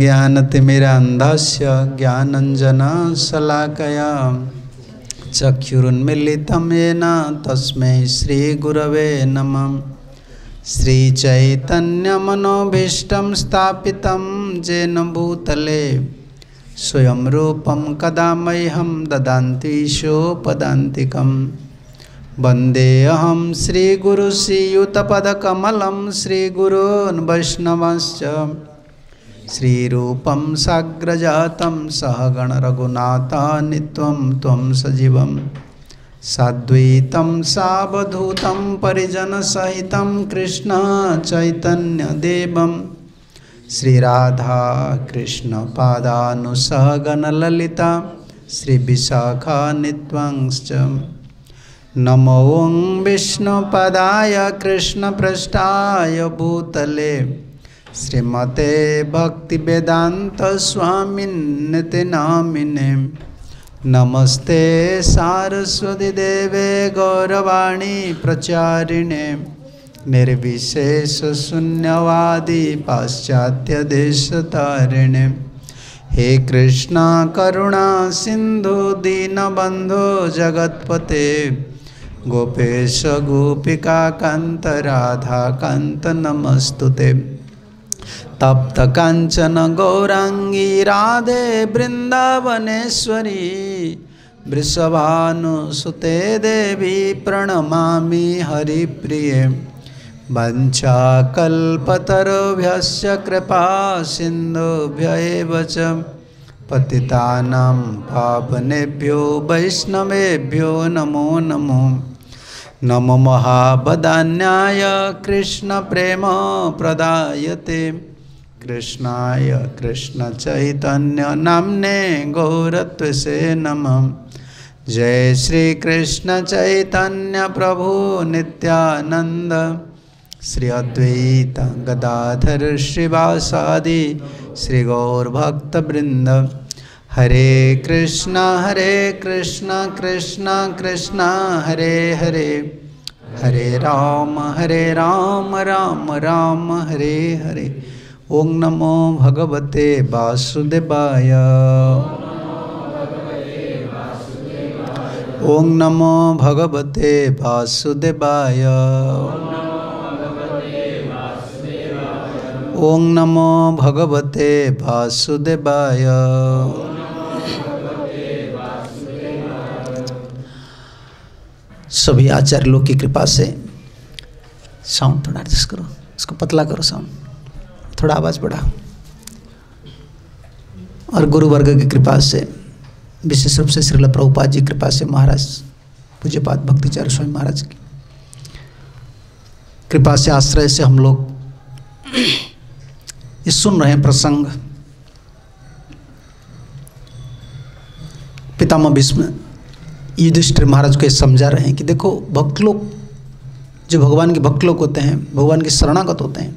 ज्ञानतिमिर अंधस्य ज्ञानंजना शलाकया चक्षुरुन्मीलितं येन तस्मै श्री गुरवे नमः। श्री चैतन्य मनोभीष्टं स्थापितं जेन भूतले स्वयं रूपं कदा मह्यं ददातीशो पदान्तिकं वंदेहम श्रीगुरुसीयुतपकमलं श्रीगुरोन् वैष्णवश्च श्रीरूपं साग्रजातं सहगण रघुनाथानित्वं त्वं सजीवं साद्वैतं सावधूतं परिजनसहितं कृष्ण चैतन्य देवं श्री राधा कृष्ण पादानुसहगण ललिता श्री विशाखानित्वंश्च। नमो ओं विष्णुपदाय कृष्णपृष्ठाय भूतले श्रीमते भक्तिवेदांत स्वामिन्ते नामिने। नमस्ते सारस्वती देवे गौरवाणी प्रचारिणे निर्विशेष शून्यवादी पाश्चात्य देशतारिणे। हे कृष्णा करुणा सिंधु दीनबंधो जगत्पते गोपेश गोपिका कांत राधा कांत नमस्तुते। तप्त कांचन गौरांगी राधे वृंदावनेश्वरी वृषभानुसुते देवी प्रणमामि हरिप्रिये। वंचाकल्पतरुभ्यश्च कृपा सिन्धुभ्य एव च पतितानां पावनेभ्यो वैष्णवेभ्यो नमो नमः। नमो महावदान्याय कृष्ण प्रेम प्रदायते कृष्णाय कृष्ण चैतन्य नाम्ने गौरत्वसे नमः। जय श्री कृष्ण चैतन्य प्रभु नित्यानंद श्री अद्वैत गदाधर श्रीवासादि श्री गौर भक्त वृंद। हरे कृष्णा कृष्णा कृष्णा हरे हरे हरे राम राम राम हरे हरे। ओं नमो भगवते वासुदेवाय ओं नमो भगवते वासुदेवाय ओं नमो भगवते वासुदेवाय। सभी आचार्य लोग की कृपा से साउंड थोड़ा एडजस्ट करो, इसको पतला करो, साउंड थोड़ा आवाज़ बढ़ाओ। और गुरु वर्ग की कृपा से विशेष रूप से श्रील प्रभुपाद जी कृपा से महाराज पूज्यपाद भक्ति चारू स्वामी महाराज की कृपा से आश्रय से हम लोग ये सुन रहे हैं प्रसंग। पितामह भीष्म युधिष्ठिर महाराज को समझा रहे हैं कि देखो भक्त लोग जो भगवान के भक्त लोग होते हैं, भगवान के शरणागत होते हैं,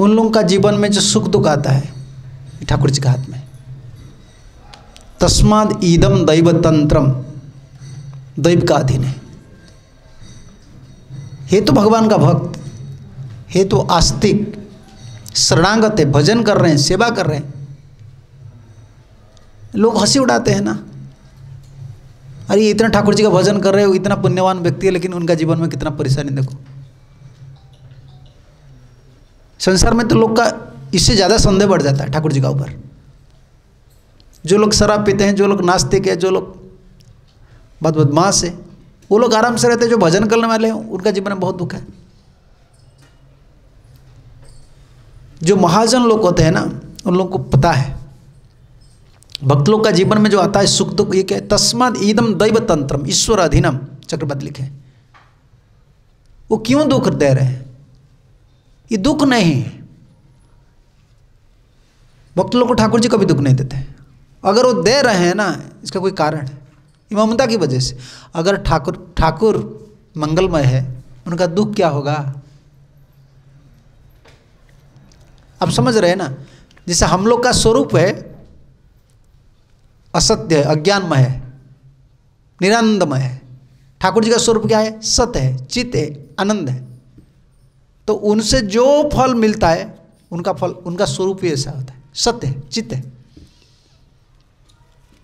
उन लोगों का जीवन में जो सुख दुख आता है ठाकुर जी के हाथ में। तस्माद ईदम दैव तंत्रम, दैव का अधीन है। हे तो भगवान का भक्त, हे तो आस्तिक शरणागत है, भजन कर रहे हैं, सेवा कर रहे हैं, लोग हंसी उड़ाते हैं ना, अरे इतना ठाकुर जी का भजन कर रहे हो, इतना पुण्यवान व्यक्ति है, लेकिन उनका जीवन में कितना परेशानी। देखो संसार में तो लोग का इससे ज़्यादा संदेह बढ़ जाता है ठाकुर जी का ऊपर। जो लोग शराब पीते हैं, जो लोग नास्तिक है, जो लोग बहुत बदमाश है, वो लोग आराम से रहते हैं। जो भजन करने वाले हैं उनका जीवन में बहुत दुख है। जो महाजन लोग होते हैं ना, उन लोगों को पता है भक्त लोग का जीवन में जो आता है सुख दुख। ये क्या है? तस्माद ईदम दैव तंत्रम, ईश्वर अधीनम चक्रपत लिखे। वो क्यों दुख दे रहे हैं? ये दुख नहीं, भक्त लोग को ठाकुर जी कभी दुख नहीं देते। अगर वो दे रहे हैं ना, इसका कोई कारण है, ममता की वजह से। अगर ठाकुर मंगलमय है, उनका दुख क्या होगा? आप समझ रहे हैं ना? जैसे हम लोग का स्वरूप है असत्य है, अज्ञानमय है, निरानंदमय है। ठाकुर जी का स्वरूप क्या है? सत्य है, चित है, आनंद है। तो उनसे जो फल मिलता है उनका फल, उनका स्वरूप ही ऐसा होता है, सत्य है, चित्त है।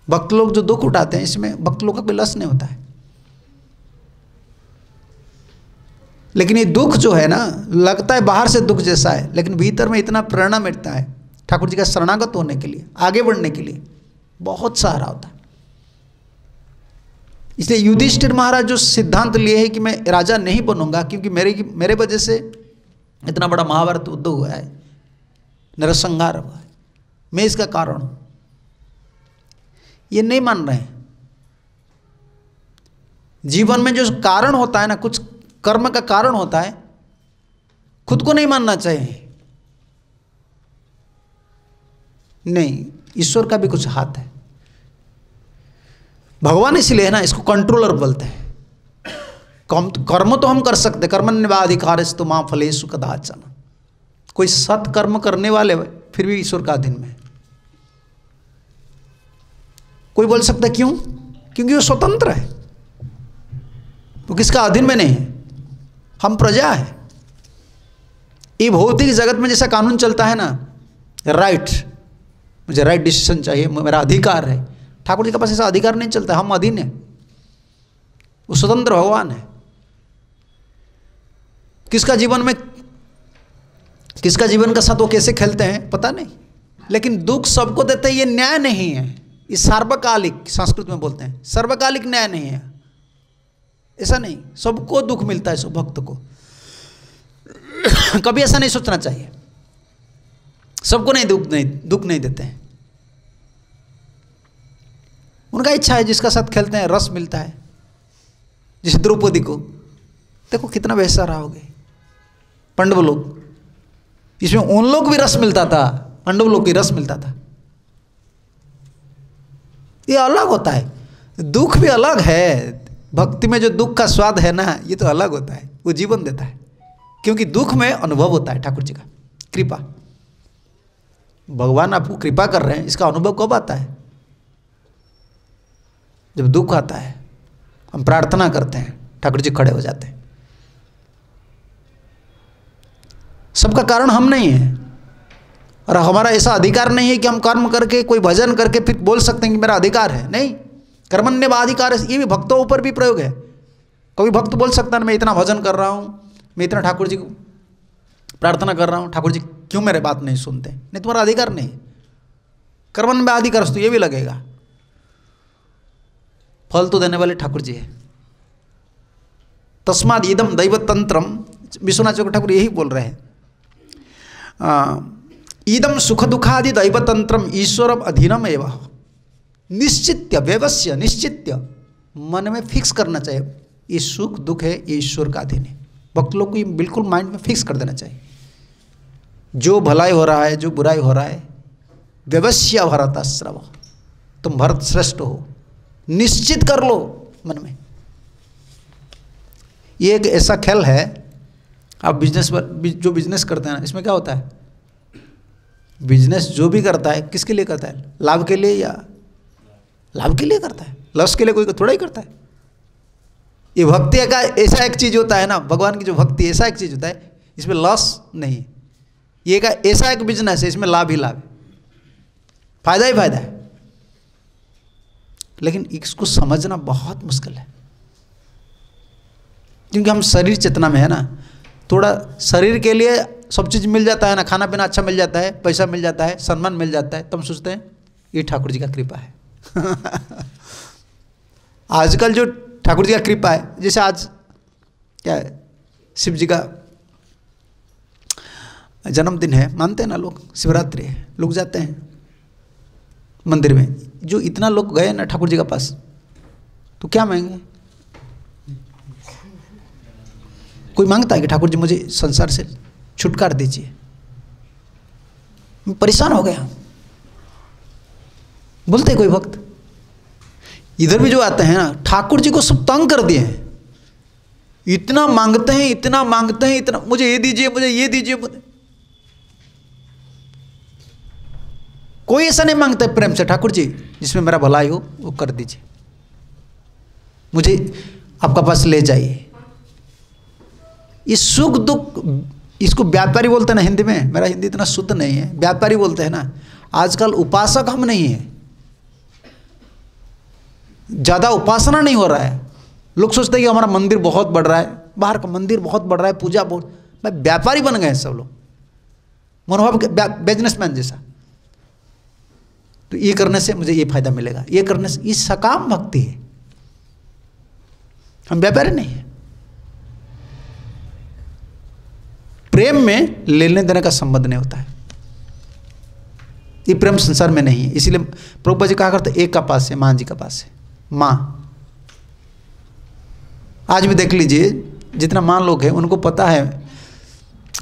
भक्त लोग जो दुख उठाते हैं इसमें भक्त लोग का कोई लस नहीं होता है, लेकिन ये दुख जो है ना, लगता है बाहर से दुख जैसा है, लेकिन भीतर में इतना प्रेरणा मिलता है ठाकुर जी का शरणागत होने के लिए, आगे बढ़ने के लिए बहुत सहारा होता है। इसलिए युधिष्ठिर महाराज जो सिद्धांत लिए है कि मैं राजा नहीं बनूंगा क्योंकि मेरे वजह से इतना बड़ा महाभारत युद्ध हुआ है, नरसंहार हुआ है, मैं इसका कारण हूं, ये नहीं मान रहे हैं। जीवन में जो कारण होता है ना, कुछ कर्म का कारण होता है, खुद को नहीं मानना चाहिए। नहीं, ईश्वर का भी कुछ हाथ है। भगवान इसलिए है ना, इसको कंट्रोलर बोलते हैं। कर्म तो हम कर सकते, कर्मण्येवाधिकारस्तु मा फलेषु कदाचन। कोई सत्कर्म करने वाले फिर भी ईश्वर का अधीन में। कोई बोल सकता है क्यों? क्योंकि वो स्वतंत्र है, वो किसका अधीन में नहीं है। हम प्रजा है। ये भौतिक जगत में जैसा कानून चलता है ना, राइट, मुझे राइट डिसीजन चाहिए, मेरा अधिकार है, ठाकुर जी के पास ऐसा अधिकार नहीं चलता। हम अधीन है, वो स्वतंत्र भगवान है। किसका जीवन का साथ वो कैसे खेलते हैं पता नहीं, लेकिन दुख सबको देते हैं, ये न्याय नहीं है। ये सार्वकालिक, संस्कृत में बोलते हैं सार्वकालिक न्याय नहीं है। ऐसा नहीं सबको दुख मिलता है, सब भक्त को कभी ऐसा नहीं सोचना चाहिए, सबको नहीं दुख नहीं देते हैं। उनका इच्छा है, जिसका साथ खेलते हैं रस मिलता है। जैसे द्रौपदी को देखो, कितना बेहसा रहा होगा पांडव लोग, इसमें उन लोग भी रस मिलता था, पांडव लोग भी रस मिलता था। ये अलग होता है, दुख भी अलग है। भक्ति में जो दुख का स्वाद है ना, ये तो अलग होता है, वो जीवन देता है, क्योंकि दुख में अनुभव होता है ठाकुर जी का कृपा। भगवान आपको कृपा कर रहे हैं, इसका अनुभव कब आता है? जब दुख आता है, हम प्रार्थना करते हैं, ठाकुर जी खड़े हो जाते हैं। सबका कारण हम नहीं है, और हमारा ऐसा अधिकार नहीं है कि हम कर्म करके, कोई भजन करके फिर बोल सकते हैं कि मेरा अधिकार है। नहीं, कर्मण्येवाधिकार, ये भी भक्तों ऊपर भी प्रयोग है। कभी भक्त बोल सकता है मैं इतना भजन कर रहा हूँ, मैं इतना ठाकुर जी को प्रार्थना कर रहा हूँ, ठाकुर जी क्यों मेरे बात नहीं सुनते? नहीं, तुम्हारा अधिकार नहीं, कर्मण्येवाधिकारस्तु, तो ये भी लगेगा। फल तो देने वाले ठाकुर जी है। तस्माद इदम दैवतंत्रम, विश्वनाथ चौक ठाकुर यही बोल रहे हैं। इदम सुख दुखादि दैवतंत्रम ईश्वरम अधीनम एवं, निश्चित्य व्यवस्य, निश्चित्य मन में फिक्स करना चाहिए, ये सुख दुख है, ये ईश्वर का अधीन है। भक्त लोग को ये बिल्कुल माइंड में फिक्स कर देना चाहिए, जो भलाई हो रहा है, जो बुराई हो रहा है। व्यवस्य भरताश्रव, तुम भरत श्रेष्ठ हो, निश्चित कर लो मन में। ये एक ऐसा खेल है, आप बिजनेस पर जो बिजनेस करते हैं ना, इसमें क्या होता है, बिजनेस जो भी करता है किसके लिए करता है? लाभ के लिए, या लाभ के लिए करता है, लस के लिए कोई थोड़ा ही करता है। ये भक्ति का ऐसा एक चीज़ होता है ना, भगवान की जो भक्ति ऐसा एक चीज़ होता है, इसमें लस नहीं। ये का ऐसा एक बिजनेस है, इसमें लाभ ही लाभ, फायदा ही फायदा है, लेकिन इसको समझना बहुत मुश्किल है, क्योंकि हम शरीर चेतना में है ना, थोड़ा शरीर के लिए सब चीज़ मिल जाता है ना, खाना पीना अच्छा मिल जाता है, पैसा मिल जाता है, सम्मान मिल जाता है, तो हम सोचते हैं ये ठाकुर जी का कृपा है। आजकल जो ठाकुर जी का कृपा है, जैसे आज क्या है, शिव जी का जन्मदिन है, मानते हैं ना लोग, शिवरात्रि है, लोग जाते हैं मंदिर में। जो इतना लोग गए ना ठाकुर जी के पास, तो क्या मांगेंगे? कोई मांगता है कि ठाकुर जी मुझे संसार से छुटकारा दीजिए? परेशान हो गया बोलते कोई भक्त। इधर भी जो आते हैं ना, ठाकुर जी को सब तंग कर दिए हैं, इतना मांगते हैं, इतना मांगते हैं, इतना, मुझे ये दीजिए, मुझे ये दीजिए। कोई ऐसा नहीं मांगता है प्रेम से, ठाकुर जी जिसमें मेरा भलाई हो वो कर दीजिए, मुझे आपका पास ले जाइए। ये सुख दुख इसको व्यापारी बोलते हैं ना हिंदी में, मेरा हिंदी इतना शुद्ध नहीं है, व्यापारी बोलते हैं ना। आजकल उपासक हम नहीं है, ज़्यादा उपासना नहीं हो रहा है। लोग सोचते हैं कि हमारा मंदिर बहुत बढ़ रहा है, बाहर का मंदिर बहुत बढ़ रहा है, पूजा बहुत, भाई व्यापारी बन गए हैं सब लोग, मनोभाव बिजनेसमैन जैसा। तो ये करने से मुझे ये फायदा मिलेगा, ये करने से, ये सकाम भक्ति है, हम व्यापारी नहीं है। प्रेम में लेने देने का संबंध नहीं होता है, ये प्रेम संसार में नहीं है। इसीलिए प्रभुपा जी कहा करते एक का पास है, माँ जी का पास है। माँ, आज भी देख लीजिए जितना माँ लोग हैं उनको पता है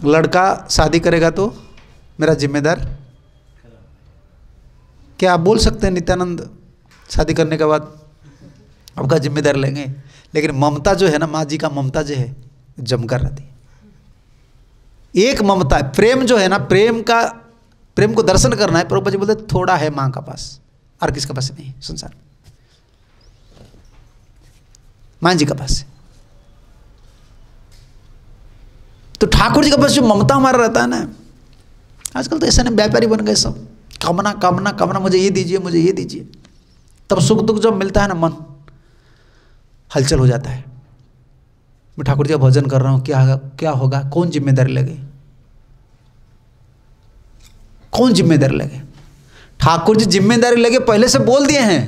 लड़का शादी करेगा तो मेरा जिम्मेदार। क्या आप बोल सकते हैं नित्यानंद शादी करने के बाद आपका जिम्मेदार लेंगे? लेकिन ममता जो है ना, माँ जी का ममता जो है जमकर रहती है। एक ममता, प्रेम जो है ना, प्रेम को दर्शन करना है। प्रभुपाद जी बोलते थोड़ा है माँ का पास, और किसके पास नहीं संसार, माँ जी का पास। तो ठाकुर जी का पास जो ममता हमारा रहता है ना, आजकल तो ऐसा ना व्यापारी बन गए सब, कामना कामना कामना, मुझे ये दीजिए, मुझे ये दीजिए। तब सुख दुख जब मिलता है ना, मन हलचल हो जाता है। मैं ठाकुर जी का भजन कर रहा हूँ, क्या होगा, कौन जिम्मेदारी लगे, कौन जिम्मेदारी लगे। ठाकुर जी जिम्मेदारी लगे पहले से बोल दिए हैं,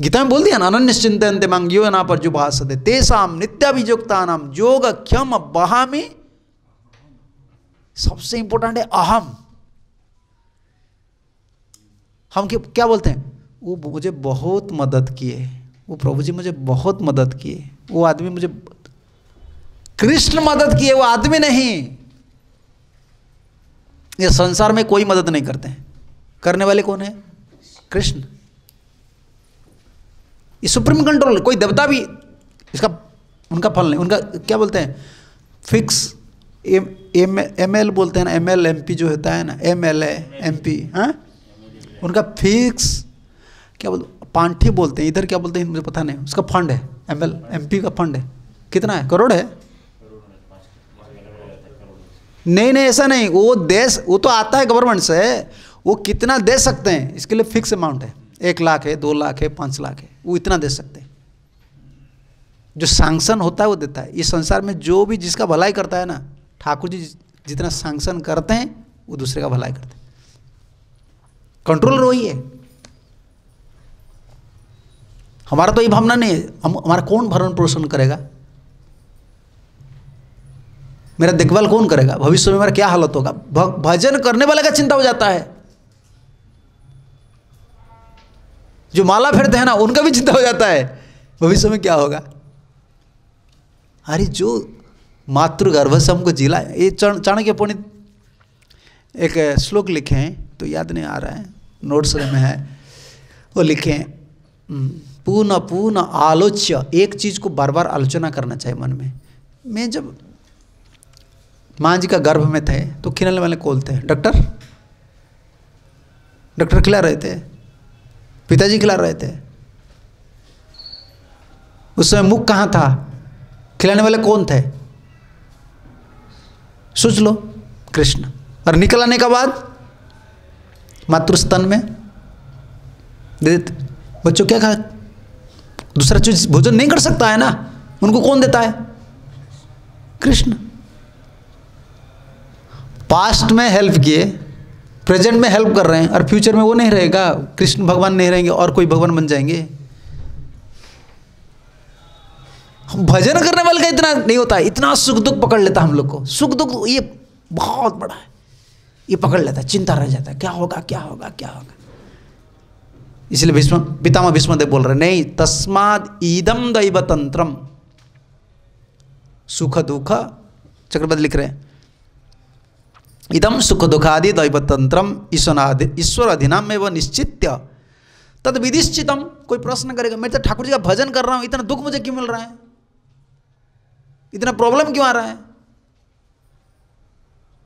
गीता में बोल दिया ना, अनन्यश्चिंतयन्ते मां योनापर्युपासते तेषां नित्याभियुक्तानां योगक्षयम् वहामि। सबसे इंपॉर्टेंट है अहम। हम क्या बोलते हैं, वो मुझे बहुत मदद किए, वो प्रभु जी मुझे बहुत मदद किए, वो आदमी मुझे, कृष्ण मदद किए, वो आदमी नहीं। ये संसार में कोई मदद नहीं करते हैं, करने वाले कौन है? कृष्ण। ये सुप्रीम कंट्रोल, कोई देवता भी इसका उनका फल नहीं। उनका क्या बोलते हैं, फिक्स एमएल बोलते हैं ना, एमएल एमपी जो होता है ना, एमएलए एमपी, हाँ उनका फिक्स क्या बोलते, पांठी बोलते हैं इधर, क्या बोलते हैं मुझे पता नहीं। उसका फंड है, एमएल एमपी का फंड है, कितना है, करोड़ है? नहीं नहीं ऐसा नहीं, वो देश, वो तो आता है गवर्नमेंट से, वो कितना दे सकते हैं इसके लिए फिक्स अमाउंट है, 1 लाख है, 2 लाख है, 5 लाख है, वो इतना दे सकते हैं। जो सैंक्शन होता है वो देता है। इस संसार में जो भी जिसका भलाई करता है ना, ठाकुर जी जितना सैंक्शन करते हैं वो दूसरे का भलाई करते हैं, कंट्रोल वही है। हमारा तो ये भावना नहीं है, हमारा कौन भरण पोषण करेगा, मेरा देखभाल कौन करेगा, भविष्य में मेरा क्या हालत होगा, भजन करने वाले का चिंता हो जाता है। जो माला फेरते हैं ना उनका भी चिंता हो जाता है, भविष्य में क्या होगा। अरे जो मातृगर्भ से हमको जिला, ये चाणक्य पंडित एक श्लोक लिखे हैं, तो याद नहीं आ रहा है, नोट्स में है, वो लिखे हैं, पुनः पुनः आलोच्य, एक चीज़ को बार बार आलोचना करना चाहिए मन में। मैं जब माँ जी का गर्भ में थे तो खिलाने वाले खोलते हैं, डॉक्टर खिला रहे थे, पिताजी खिला रहे थे। उस समय मुख कहाँ था, खिलाने वाले कौन थे, सोच लो, कृष्ण। और निकल आने के बाद मातृस्तन में दे देते बच्चों, क्या खाए, दूसरा चीज भोजन नहीं कर सकता है ना, उनको कौन देता है, कृष्ण। पास्ट में हेल्प किए, प्रेजेंट में हेल्प कर रहे हैं, और फ्यूचर में वो नहीं रहेगा, कृष्ण भगवान नहीं रहेंगे और कोई भगवान बन जाएंगे। भजन करने वाले का इतना नहीं होता है, इतना सुख दुख पकड़ लेता हम लोग को, सुख दुख ये बहुत बड़ा है, ये पकड़ लेता है, चिंता रह जाता है, क्या होगा क्या होगा क्या होगा। इसलिए पितामह भीष्मदेव बोल रहे नहीं, तस्माद ईदम दैव तंत्रम, सुख दुख चक्रवर्ती लिख रहे हैं, इदम सुख दुखादि दैव तंत्रम ईश्वर अधिनाम एवं निश्चित्य तद विधिश्चितम। कोई प्रश्न करेगा, मैं तो ठाकुर जी का भजन कर रहा हूँ, इतना दुख मुझे क्यों मिल रहा है, इतना प्रॉब्लम क्यों आ रहा है,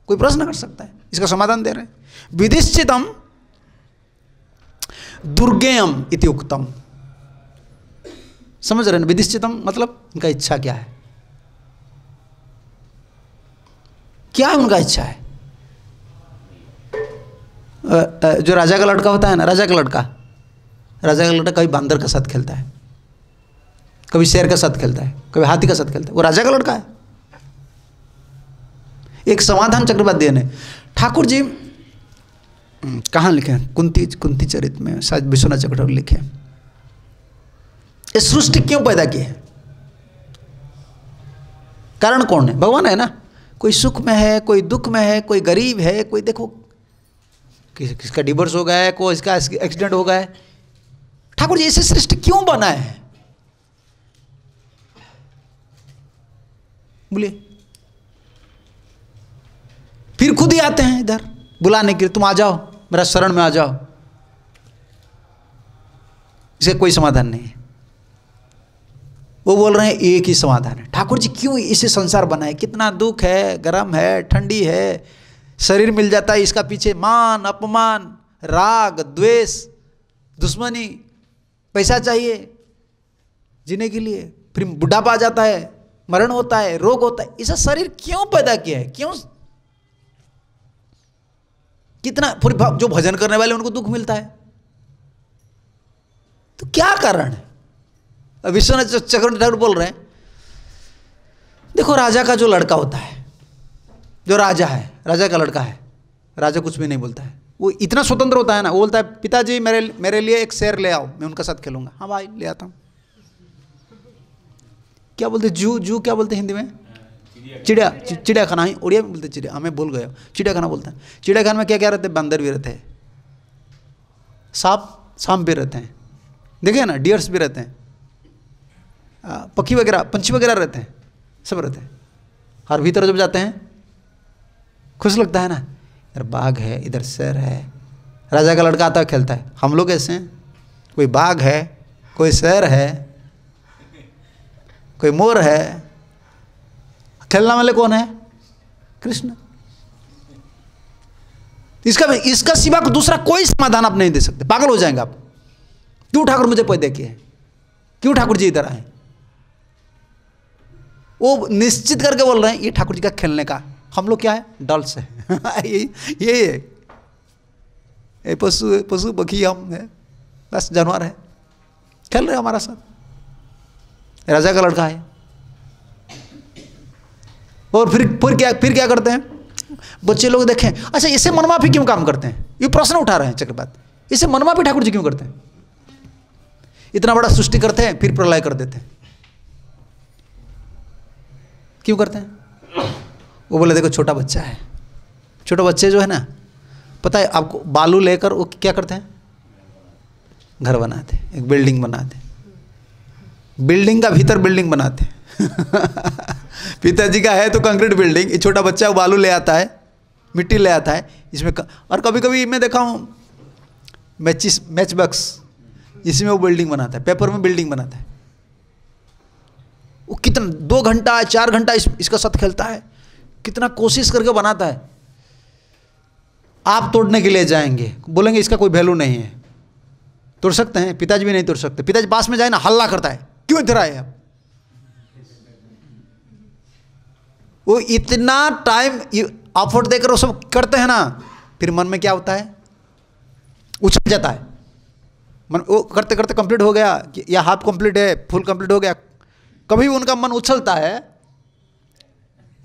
कोई प्रश्न कर सकता है, इसका समाधान दे रहे हैं। विधिश्चितम दुर्गेयम इति उक्तम, समझ रहे हैं, विधिश्चितम मतलब इनका इच्छा क्या है, क्या उनका इच्छा है? जो राजा का लड़का होता है ना, राजा का लड़का कभी बांदर के साथ खेलता है, कभी शेर के साथ खेलता है, कभी हाथी के साथ खेलता है, वो राजा का लड़का है। एक समाधान चक्रवर्ती ने, ठाकुर जी कहाँ लिखे, कुंती चरित में शायद विश्वनाथ चक्रवर्ती लिखे, इस सृष्टि क्यों पैदा की है, कारण कौन है? भगवान है ना। कोई सुख में है, कोई दुख में है, कोई गरीब है, कोई देखो किसका डिवोर्स हो गया है, कोई इसका एक्सीडेंट हो गया है। ठाकुर जी ऐसे सृष्टि क्यों बनाए हैं? बोलिए। फिर खुद ही आते हैं इधर बुलाने के लिए, तुम आ जाओ, मेरा शरण में आ जाओ। इसे कोई समाधान नहीं है। वो बोल रहे हैं एक ही समाधान है। ठाकुर जी क्यों इसे संसार बनाए? कितना दुख है, गर्म है, ठंडी है, शरीर मिल जाता है, इसका पीछे मान अपमान, राग द्वेष, दुश्मनी, पैसा चाहिए जीने के लिए, फिर बुढ़ापा आ जाता है, मरण होता है, रोग होता है। इसे शरीर क्यों पैदा किया है? क्यों कितना फिर जो भजन करने वाले उनको दुख मिलता है, तो क्या कारण है? विश्वनाथ चक्रवर्ती ठाकुर बोल रहे हैं, देखो राजा का जो लड़का होता है, जो राजा है, राजा का लड़का है, राजा कुछ भी नहीं बोलता है, वो इतना स्वतंत्र होता है ना, वो बोलता है पिताजी मेरे लिए एक शेर ले आओ, मैं उनका साथ खेलूंगा। हाँ भाई ले आता हूँ। क्या बोलते जू क्या बोलते हिंदी में? चिड़ियाखाना। ही उड़िया में बोलते चिड़िया, हमें बोल गया चिड़ियाखाना बोलते हैं। चिड़ियाखाना में क्या रहते हैं? बंदर भी रहते हैं, सांप भी रहते हैं, देखिए ना, डियर्स भी रहते हैं, पक्षी वगैरह पंछी वगैरह रहते हैं, सब रहते हैं। और भीतर जब जाते हैं खुश लगता है ना, इधर बाघ है, इधर शेर है। राजा का लड़का आता है, खेलता है। हम लोग ऐसे हैं, कोई बाघ है, कोई शेर है, कोई मोर है, खेलने वाले कौन है? कृष्ण। इसका सिवा को दूसरा कोई समाधान आप नहीं दे सकते, पागल हो जाएंगे आप। क्यों ठाकुर मुझे पैदा किए? क्यों ठाकुर जी इधर आए? वो निश्चित करके बोल रहे हैं ये ठाकुर जी का खेलने का। हम लोग क्या है? डॉल्स है। ये पशु पक्षी हम है, बस जानवर है, खेल रहे हमारा साथ। राजा का लड़का है। और फिर क्या करते हैं बच्चे लोग? देखें, अच्छा इसे मनमाफी क्यों काम करते हैं? ये प्रश्न उठा रहे हैं चक्रवर्ती, इसे मनमाफी ठाकुर जी क्यों करते हैं? इतना बड़ा सृष्टि करते हैं, फिर प्रलय कर देते हैं, क्यों करते हैं? वो बोले देखो छोटा बच्चा है, छोटे बच्चे जो है ना, पता है आपको, बालू लेकर वो क्या करते हैं? घर बनाते, एक बिल्डिंग बनाते, बिल्डिंग का भीतर बिल्डिंग बनाते। पिताजी का है तो कंक्रीट बिल्डिंग, छोटा बच्चा वो बालू ले आता है, मिट्टी ले आता है इसमें। और कभी कभी मैं देखा हूँ मैच बक्स इसमें वो बिल्डिंग बनाता है, पेपर में बिल्डिंग बनाता है। वो कितना 2 घंटा 4 घंटा इसका साथ खेलता है, कितना कोशिश करके बनाता है। आप तोड़ने के लिए जाएंगे, बोलेंगे इसका कोई वैल्यू नहीं है। तोड़ सकते हैं? पिताजी भी नहीं तोड़ सकते। पिताजी पास में जाए ना, हल्ला करता है, क्यों इधर आए आप? वो इतना टाइम एफर्ट देकर वो सब करते हैं ना, फिर मन में क्या होता है? उछल जाता है मन। वो करते करते कंप्लीट हो गया या हाफ कंप्लीट है, फुल कंप्लीट हो गया, कभी उनका मन उछलता है,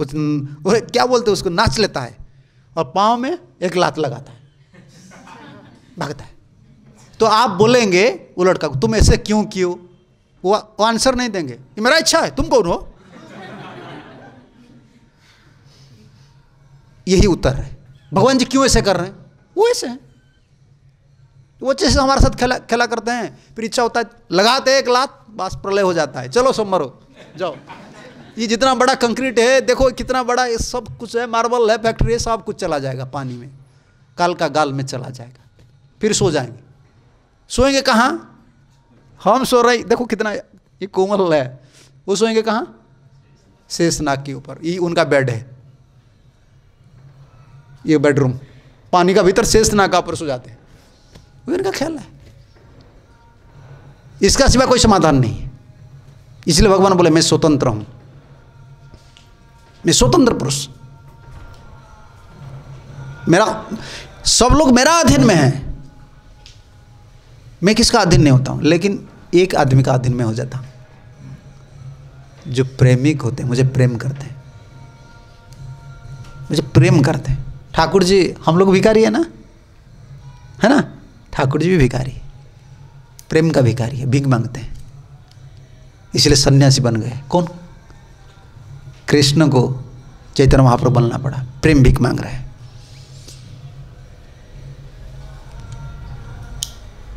क्या बोलते हैं उसको, नाच लेता है और पाँव में एक लात लगाता है, भागता है। तो आप बोलेंगे वो लड़का को, तुम ऐसे क्यों कियो? वो आंसर नहीं देंगे, ये मेरा इच्छा है, तुम कौन हो? यही उत्तर है। भगवान जी क्यों ऐसे कर रहे हैं? वो ऐसे हैं, वो जैसे हमारे साथ खेला करते हैं, फिर इच्छा होता है लगाते हैं एक लात, बस प्रलय हो जाता है। चलो सब मरो जाओ। ये जितना बड़ा कंक्रीट है, देखो कितना बड़ा, ये सब कुछ है, मार्बल है, फैक्ट्री है, सब कुछ चला जाएगा पानी में, काल का गाल में चला जाएगा। फिर सो जाएंगे। सोएंगे कहाँ? हम सो रहे, देखो कितना ये कोमल है, वो सोएंगे कहाँ? शेषनाग के ऊपर। ये उनका बेड है, ये बेडरूम, पानी का भीतर शेषनाग पर सो जाते हैं। वो इनका ख्याल है, इसका सिवा कोई समाधान नहीं है। इसलिए भगवान बोले मैं स्वतंत्र हूँ, मैं स्वतंत्र पुरुष। मेरा सब लोग मेरा अधीन में है, मैं किसका अधीन नहीं होता हूँ, लेकिन एक आदमी का अधीन में हो जाता, जो प्रेमिक होते हैं, मुझे प्रेम करते हैं, मुझे प्रेम करते हैं। ठाकुर जी, हम लोग भिखारी है ना, है ना, ठाकुर जी भी भिखारी है, प्रेम का भिखारी है, भीख मांगते हैं, इसलिए सन्यासी बन गए। कौन? कृष्ण को चैतन्य महाप्रभु बनना पड़ा, प्रेम भीख मांग रहे हैं,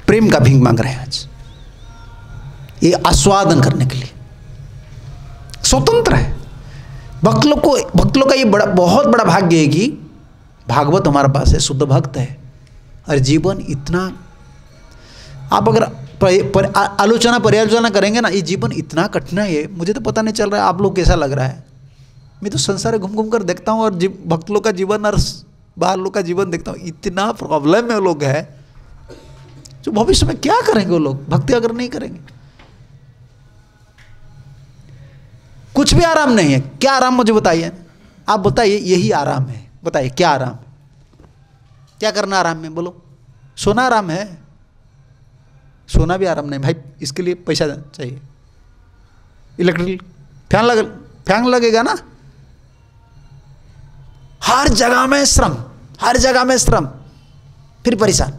प्रेम का भीख मांग रहे हैं आज, ये आस्वादन करने के लिए स्वतंत्र है। भक्तों को, भक्तों का ये बड़ा, बहुत बड़ा भाग्य है कि भागवत हमारे पास है, शुद्ध भक्त है, और जीवन इतना, आप अगर आलोचना पर्यालोचना करेंगे ना, ये जीवन इतना कठिन है, मुझे तो पता नहीं चल रहा है आप लोग कैसा लग रहा है। मैं तो संसार घूम घूम कर देखता हूँ और भक्त लोग का जीवन और बाहर लोग का जीवन देखता हूँ, इतना प्रॉब्लम में लोग है, जो भविष्य में क्या करेंगे वो लोग, भक्ति अगर नहीं करेंगे। कुछ भी आराम नहीं है। क्या आराम मुझे बताइए, आप बताइए, यही आराम है, बताइए क्या आराम है? क्या करना आराम में, बोलो? सोना आराम है? सोना भी आराम नहीं भाई, इसके लिए पैसा चाहिए, इलेक्ट्रिक फैन लगेगा ना। हर जगह में श्रम, हर जगह में श्रम, फिर परेशान।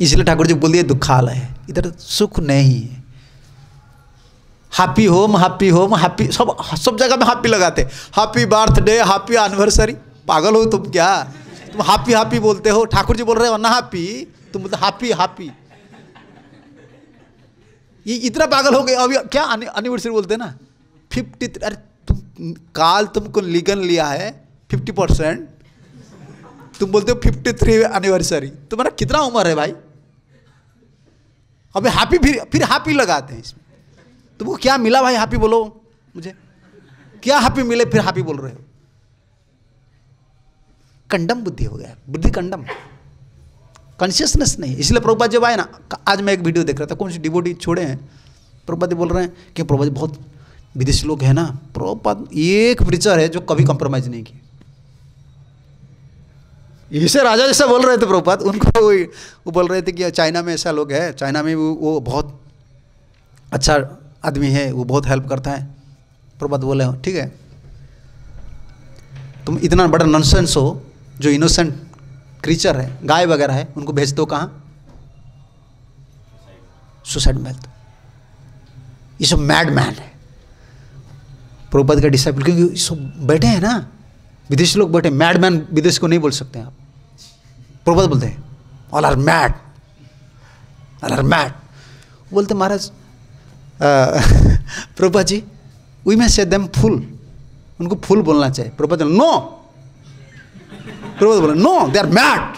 इसलिए ठाकुर जी बोल दिए दुखालय है, इधर सुख नहीं है। Happy home, happy home, happy, सब जगह में हैप्पी लगाते, हैप्पी बर्थडे, हैप्पी एनिवर्सरी, पागल हो तुम क्या? तुम हैप्पी हैप्पी बोलते हो, ठाकुर जी बोल रहे हो ना हैप्पी, तुम बोलते हैप्पी हैप्पी, ये इतना पागल हो गए। अभी क्या एनिवर्सरी बोलते ना, 50, अरे तुम काल तुमको लीगन लिया है 50%, तुम बोलते हो 53 एनिवर्सरी, तुम्हारा कितना उम्र है भाई? अभी हैप्पी फिर हैप्पी लगाते हैं इसमें, तुमको क्या मिला भाई? हैप्पी बोलो, मुझे क्या हैप्पी मिले, फिर हैप्पी बोल रहे हो। कंडम बुद्धि हो गया, बुद्धि कंडम, कॉन्शियसनेस नहीं। इसलिए प्रभुपाद जब आए ना, आज मैं एक वीडियो देख रहा था, कौन से डिवोटी छोड़े हैं, प्रभुपाद बोल रहे हैं कि प्रभुपाद बहुत विदेशी लोग हैं ना, प्रभुपाद एक प्रीचर है जो कभी कॉम्प्रोमाइज नहीं किए। इसे राजा जैसा बोल रहे थे प्रभुपाद, उनको वो बोल रहे थे कि चाइना में ऐसा लोग है, चाइना में वो बहुत अच्छा आदमी है, वो बहुत हेल्प करता है। प्रभुपाद बोले हो ठीक है, तुम इतना बड़ा नॉनसेंस हो, जो इनोसेंट क्रीचर है, गाय वगैरह है, उनको भेज दो कहाँ, सुसाइड में। ये सब मैड मैन है प्रभुपाद का डिसाइपल, क्योंकि सब बैठे हैं ना, विदेशी लोग बैठे, मैड मैन विदेश को नहीं बोल सकते आप। प्रभुपाद बोलते हैं all are mad, all are mad. बोलते महाराज प्रभुपा जी, वी में से देम फूल, उनको फूल बोलना चाहिए। प्रभुपा जी नो, प्रभुपा बोले no they are mad.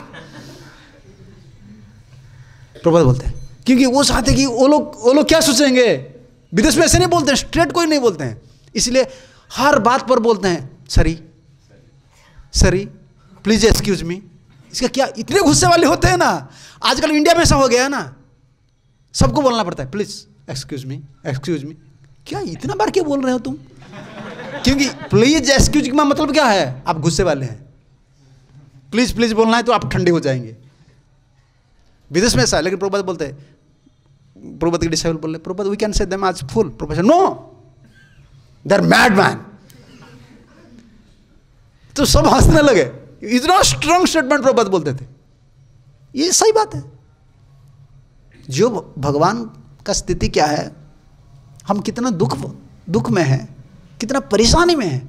Prabhupada बोलते हैं क्योंकि वो चाहते कि वो लोग क्या सोचेंगे, विदेश में ऐसे नहीं बोलते हैं, स्ट्रेट कोई नहीं बोलते हैं, इसलिए हर बात पर बोलते हैं sorry sorry, please excuse me. इसका क्या, इतने गुस्से वाले होते हैं ना, आजकल इंडिया में ऐसा हो गया है ना, सबको बोलना पड़ता है please excuse me, excuse me. क्या इतना बार क्या बोल रहे हो तुम? क्योंकि प्लीज एक्सक्यूज का मतलब क्या है, आप गुस्से वाले हैं, प्लीज प्लीज बोलना है तो आप ठंडे हो जाएंगे। विदेश में ऐसा है, लेकिन प्रभुपाद बोलते हैं, प्रभुपाद के डिसाइपल बोले Prabhupada we can say them as fool, professor no they are mad man. तो सब हंसने लगे, इतना स्ट्रांग स्टेटमेंट प्रभुपाद बोलते थे। ये सही बात है, जो भगवान का स्थिति क्या है, हम कितना दुख में हैं, कितना परेशानी में हैं,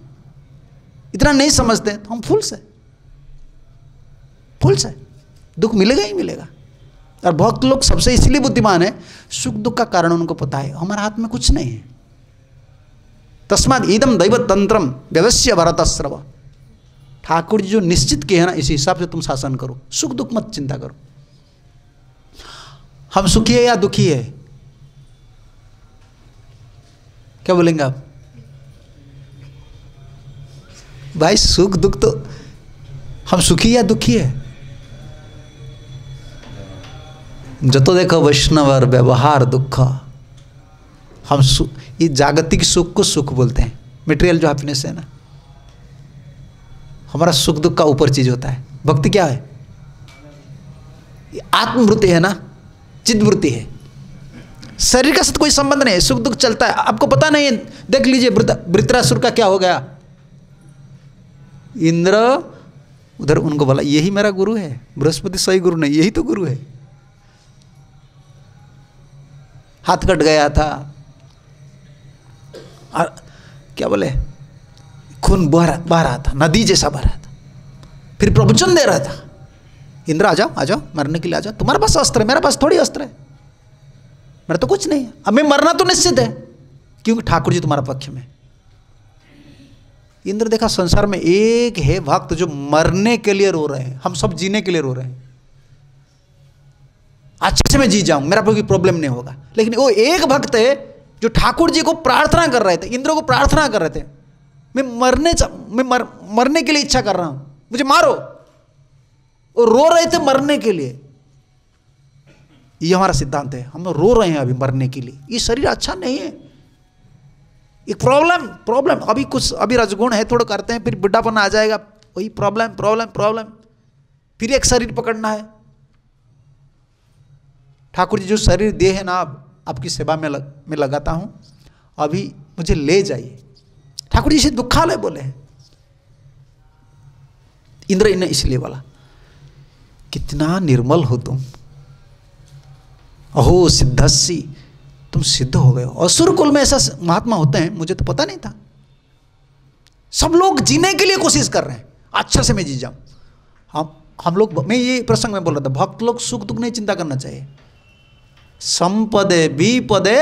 इतना नहीं समझते, तो हम फुल से दुख मिलेगा ही मिलेगा। और बहुत लोग सबसे इसलिए बुद्धिमान है, सुख दुख का कारण उनको पता है, हमारे हाथ में कुछ नहीं है। तस्माद इदम दैव तंत्रम व्यवस्य भरतस्रव, ठाकुर जी जो निश्चित किए हैं ना, इसी हिसाब से तुम शासन करो, सुख दुख मत चिंता करो। हम सुखी है या दुखी है, क्या बोलेंगे आप भाई? सुख दुख, तो हम सुखी या दुखी है? जतो देखो वैष्णवर व्यवहार दुख, हम ये जागतिक सुख को सुख बोलते हैं, मटेरियल जो हैप्पीनेस है ना, हमारा सुख दुख का ऊपर चीज होता है। भक्ति क्या है? आत्मवृत्ति है ना, चित्तवृत्ति है। शरीर का साथ कोई संबंध नहीं है। सुख दुख चलता है, आपको पता नहीं। देख लीजिए वृत्रासुर का क्या हो गया। इंद्र उधर उनको बोला यही मेरा गुरु है, बृहस्पति सही गुरु नहीं, यही तो गुरु है। हाथ कट गया था और क्या बोले खून बह रहा था, नदी जैसा बह रहा था। फिर प्रवचन दे रहा था, इंद्र आ जाओ मरने के लिए आ जाओ, तुम्हारे पास अस्त्र है, मेरे पास थोड़ी अस्त्र है, मेरा तो कुछ नहीं है, अब मैं मरना तो निश्चित है क्योंकि ठाकुर जी तुम्हारा पक्ष में। इंद्र देखा संसार में एक है भक्त जो मरने के लिए रो रहे हैं, हम सब जीने के लिए रो रहे हैं। अच्छे से मैं जी जाऊं, मेरा कोई प्रॉब्लम नहीं होगा, लेकिन वो एक भक्त है जो ठाकुर जी को प्रार्थना कर रहे थे, इंद्र को प्रार्थना कर रहे थे, मैं मरने के लिए इच्छा कर रहा हूं, मुझे मारो। वो रो रहे थे मरने के लिए। ये हमारा सिद्धांत है, हम रो रहे हैं अभी मरने के लिए। ये शरीर अच्छा नहीं है, एक प्रॉब्लम अभी कुछ, अभी रजगुण है थोड़ा करते हैं, फिर बुढ़ापन आ जाएगा, वही प्रॉब्लम, फिर एक शरीर पकड़ना है। ठाकुर जी जो शरीर दे है ना, आपकी सेवा में मैं लगाता हूँ, अभी मुझे ले जाइए। ठाकुर जी से दुखालय बोले हैं। इंद्र ने इसलिए बोला कितना निर्मल हो तुम, अहो सिद्धस्सी, तुम सिद्ध हो गए हो। असुर कुल में ऐसा महात्मा होते हैं, मुझे तो पता नहीं था। सब लोग जीने के लिए कोशिश कर रहे हैं, अच्छा से मैं जी जाऊं। हम लोग, मैं ये प्रसंग में बोल रहा था, भक्त लोग सुख दुख नहीं चिंता करना चाहिए। संपदे विपदे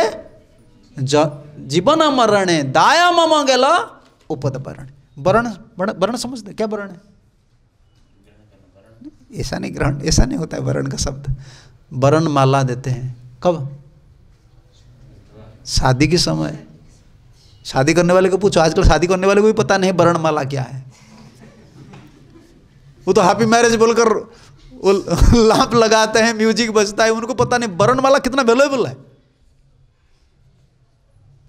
जीवन मरणे दाया मम गेला उपद वरण। वरण समझते क्या वरण है? ऐसा नहीं, ग्रहण ऐसा नहीं होता है वरण का शब्द। वरण माला देते हैं कब? शादी के समय। शादी करने वाले को पूछो, आजकल शादी करने वाले को भी पता नहीं वरण माला क्या है। वो तो हैप्पी मैरिज बोलकर लांप लगाते हैं, म्यूजिक बजता है, उनको पता नहीं वरण माला कितना वैल्यूएबल है।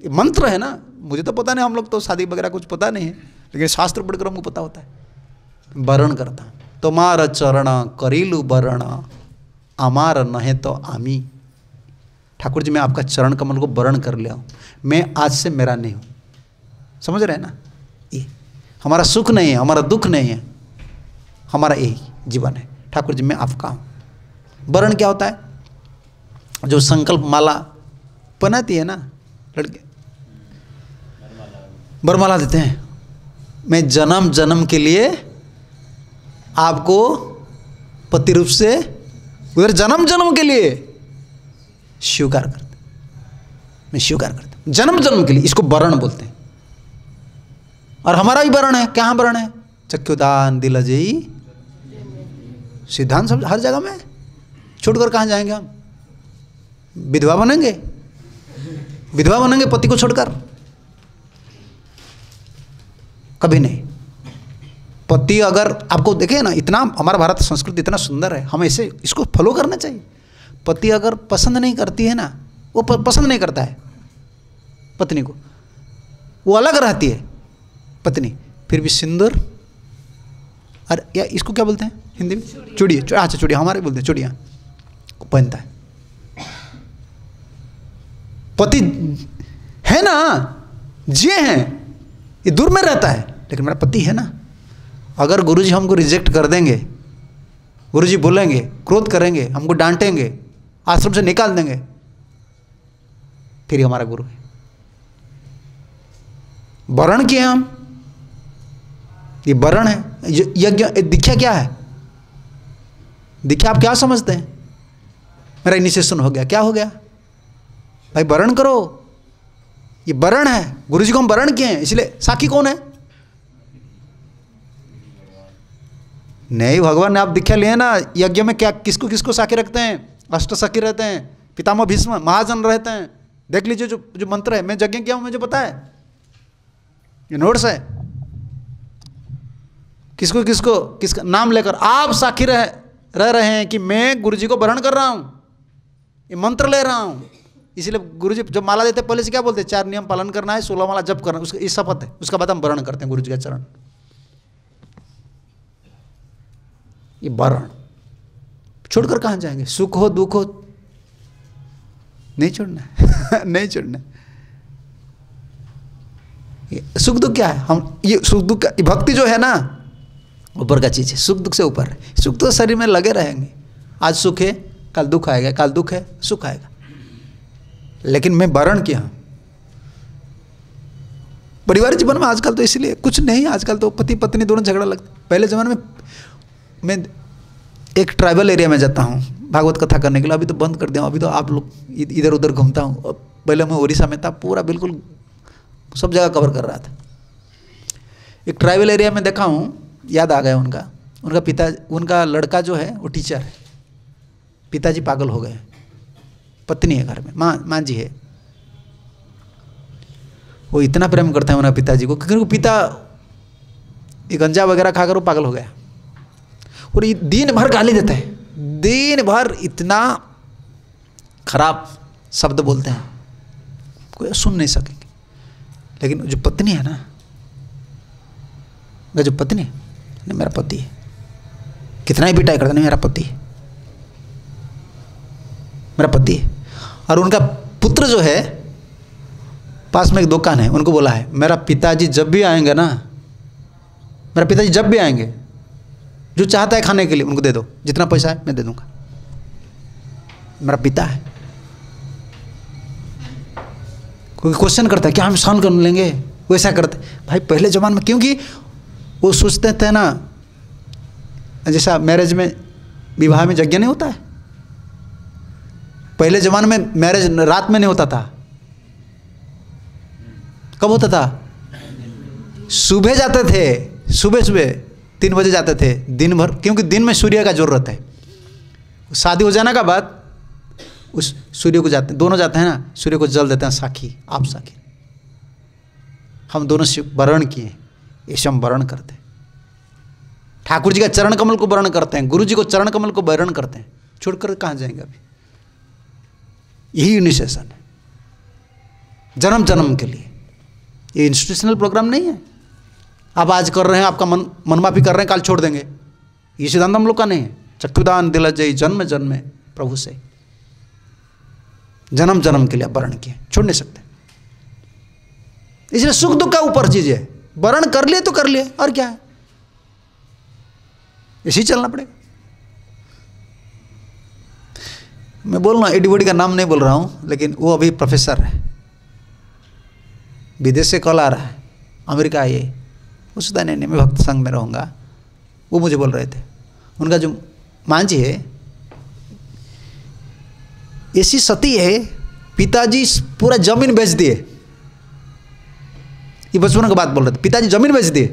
ये मंत्र है ना, मुझे तो पता नहीं, हम लोग तो शादी वगैरह कुछ पता नहीं है, लेकिन शास्त्र पढ़कर हमको पता होता है। वरण करता तुम्हारा चरण करीलू वरण अमार नहे तो आमी। ठाकुर जी मैं आपका चरण कमल को वरण कर लिया हूँ, मैं आज से मेरा नहीं हूँ। समझ रहे हैं ना, ये हमारा सुख नहीं है, हमारा दुख नहीं है, हमारा यही जीवन है। ठाकुर जी मैं आपका हूँ। वरण क्या होता है? जो संकल्प माला बनाती है ना लड़के, वरमाला देते हैं, मैं जन्म जन्म के लिए आपको पति रूप से, उधर जन्म जन्म के लिए स्वीकार करते, मैं स्वीकार करता हूँ जन्म जन्म के लिए। इसको वरण बोलते हैं। और हमारा भी वरण है। क्या वरण है? चक्षुदान दिलजयी सिद्धांत सब हर जगह में। छोड़कर कहाँ जाएंगे हम? विधवा बनेंगे, विधवा बनेंगे पति को छोड़कर? कभी नहीं। पति अगर आपको देखे ना, इतना हमारा भारत संस्कृति इतना सुंदर है, हम ऐसे इसको फॉलो करना चाहिए। पति अगर पसंद नहीं करती है ना, वो पसंद नहीं करता है पत्नी को, वो अलग रहती है पत्नी, फिर भी सिंदूर और या इसको क्या बोलते हैं हिंदी में? चूड़ी। अच्छा चूड़ी, हमारे बोलते हैं चूड़ियाँ पहनता है पति है ना, जे हैं, ये दूर में रहता है, लेकिन मेरा पति है ना। अगर गुरुजी हमको रिजेक्ट कर देंगे, गुरुजी बोलेंगे, क्रोध करेंगे, हमको डांटेंगे, आश्रम से निकाल देंगे, फिर हमारा गुरु है। वरण किए हम, ये वरण है। यज्ञ दीक्षा क्या है? दीक्षा आप क्या समझते हैं? मेरा इनिशिएशन हो गया, क्या हो गया? भाई वरण करो, ये वरण है। गुरुजी को हम वरण किए हैं, इसलिए साखी कौन है? नहीं, भगवान ने। आप दीक्षा लिए ना, यज्ञ में क्या किसको किसको साखी रखते हैं? अष्ट साखी रहते हैं, पितामह भीष्म महाजन रहते हैं। देख लीजिए जो मंत्र है, मैं यज्ञ किया हूँ, मुझे पता है, ये नोट्स है। किसको किसको किसका नाम लेकर आप साखी रह रहे हैं कि मैं गुरुजी को वरण कर रहा हूँ, ये मंत्र ले रहा हूँ। इसलिए गुरुजी जब माला देते पहले से क्या बोलते हैं? 4 नियम पालन करना है, 16 माला जप करना है, उसका ये शपथ है, उसका बाद हम वरण करते हैं गुरुजी का चरण। ये वर्ण छोड़कर कहाँ जाएंगे? सुख हो दुख हो नहीं छोड़ना है नहीं छोड़ना है। सुख दुख क्या है? हम ये सुख दुख का भक्ति जो है ना ऊपर का चीज़ है, सुख दुख से ऊपर है। सुख तो शरीर में लगे रहेंगे, आज सुख है कल दुख आएगा, कल दुख है सुख आएगा। लेकिन मैं वर्ण किया हूँ पारिवारिक जीवन में आजकल तो इसलिए कुछ नहीं, आजकल तो पति पत्नी दोनों झगड़ा लगता। पहले ज़माने में मैं एक ट्राइबल एरिया में जाता हूँ भागवत कथा करने के लिए, अभी तो बंद कर दिया हूँ, अभी तो आप लोग इधर उधर घूमता हूँ। पहले मैं उड़ीसा में था, पूरा बिल्कुल सब जगह कवर कर रहा था। एक ट्राइबल एरिया में देखा हूँ, याद आ गया उनका, उनका पिता, उनका लड़का जो है वो टीचर है, पिताजी पागल हो गए, पत्नी है घर में, माँ जी है। वो इतना प्रेम करता है उनके पिताजी को, क्योंकि पिता ये गंजा वगैरह खाकर वो पागल हो गया और ये दिन भर गाली देता है, दिन भर इतना खराब शब्द बोलते हैं कोई सुन नहीं सकेंगे। लेकिन जो पत्नी है ना, जो पत्नी है नहीं मेरा पति है, कितना ही पिटाई करता नहीं मेरा पति है, मेरा पति है। और उनका पुत्र जो है पास में एक दुकान है, उनको बोला है मेरा पिताजी जब भी आएंगे ना, मेरा पिताजी जब भी आएंगे जो चाहता है खाने के लिए उनको दे दो, जितना पैसा है मैं दे दूंगा, मेरा पिता है। कोई क्वेश्चन करता है क्या हम शान कर लेंगे, वैसा करते भाई पहले ज़माने में, क्योंकि वो सोचते थे ना जैसा मैरिज में विवाह में यज्ञ नहीं होता है, पहले ज़माने में मैरिज रात में नहीं होता था, कब होता था? सुबह जाते थे, सुबह सुबह 3 बजे जाते थे दिन भर, क्योंकि दिन में सूर्य का ज़रूरत है। शादी हो जाने का बाद उस सूर्य को जाते, दोनों जाते हैं ना, सूर्य को जल देते हैं, साखी आप साखी, हम दोनों शिव वरण किए, ये हम वरण करते हैं, ठाकुर जी का चरण कमल को वरण करते हैं, गुरु जी को चरण कमल को वरण करते हैं, छोड़कर कहाँ जाएंगे? अभी यही इनिशिएशन है जन्म जन्म के लिए, ये इंस्टीट्यूशनल प्रोग्राम नहीं है आप आज कर रहे हैं आपका मनमाफी कर रहे हैं कल छोड़ देंगे, ये सिद्धांत हम लोग का नहीं है। चक्षुदान दिलजयी जन्म जन्म प्रभु से, जन्म जन्म के लिए वर्ण किए, छोड़ नहीं सकते। इसलिए सुख दुख का ऊपर चीज है, वर्ण कर लिए तो कर लिए और क्या है, इसी चलना पड़ेगा। मैं बोल रहा हूँ एडीबोडी का नाम नहीं बोल रहा हूँ, लेकिन वो अभी प्रोफेसर है, विदेश से कॉल आ रहा है, अमेरिका आई है, उसका नहीं मैं भक्त संग में रहूँगा, वो मुझे बोल रहे थे। उनका जो मांझी है ऐसी सती है, पिताजी पूरा जमीन बेच दिए, ये बचपन की बात बोल रहे थे, पिताजी जमीन बेच दिए,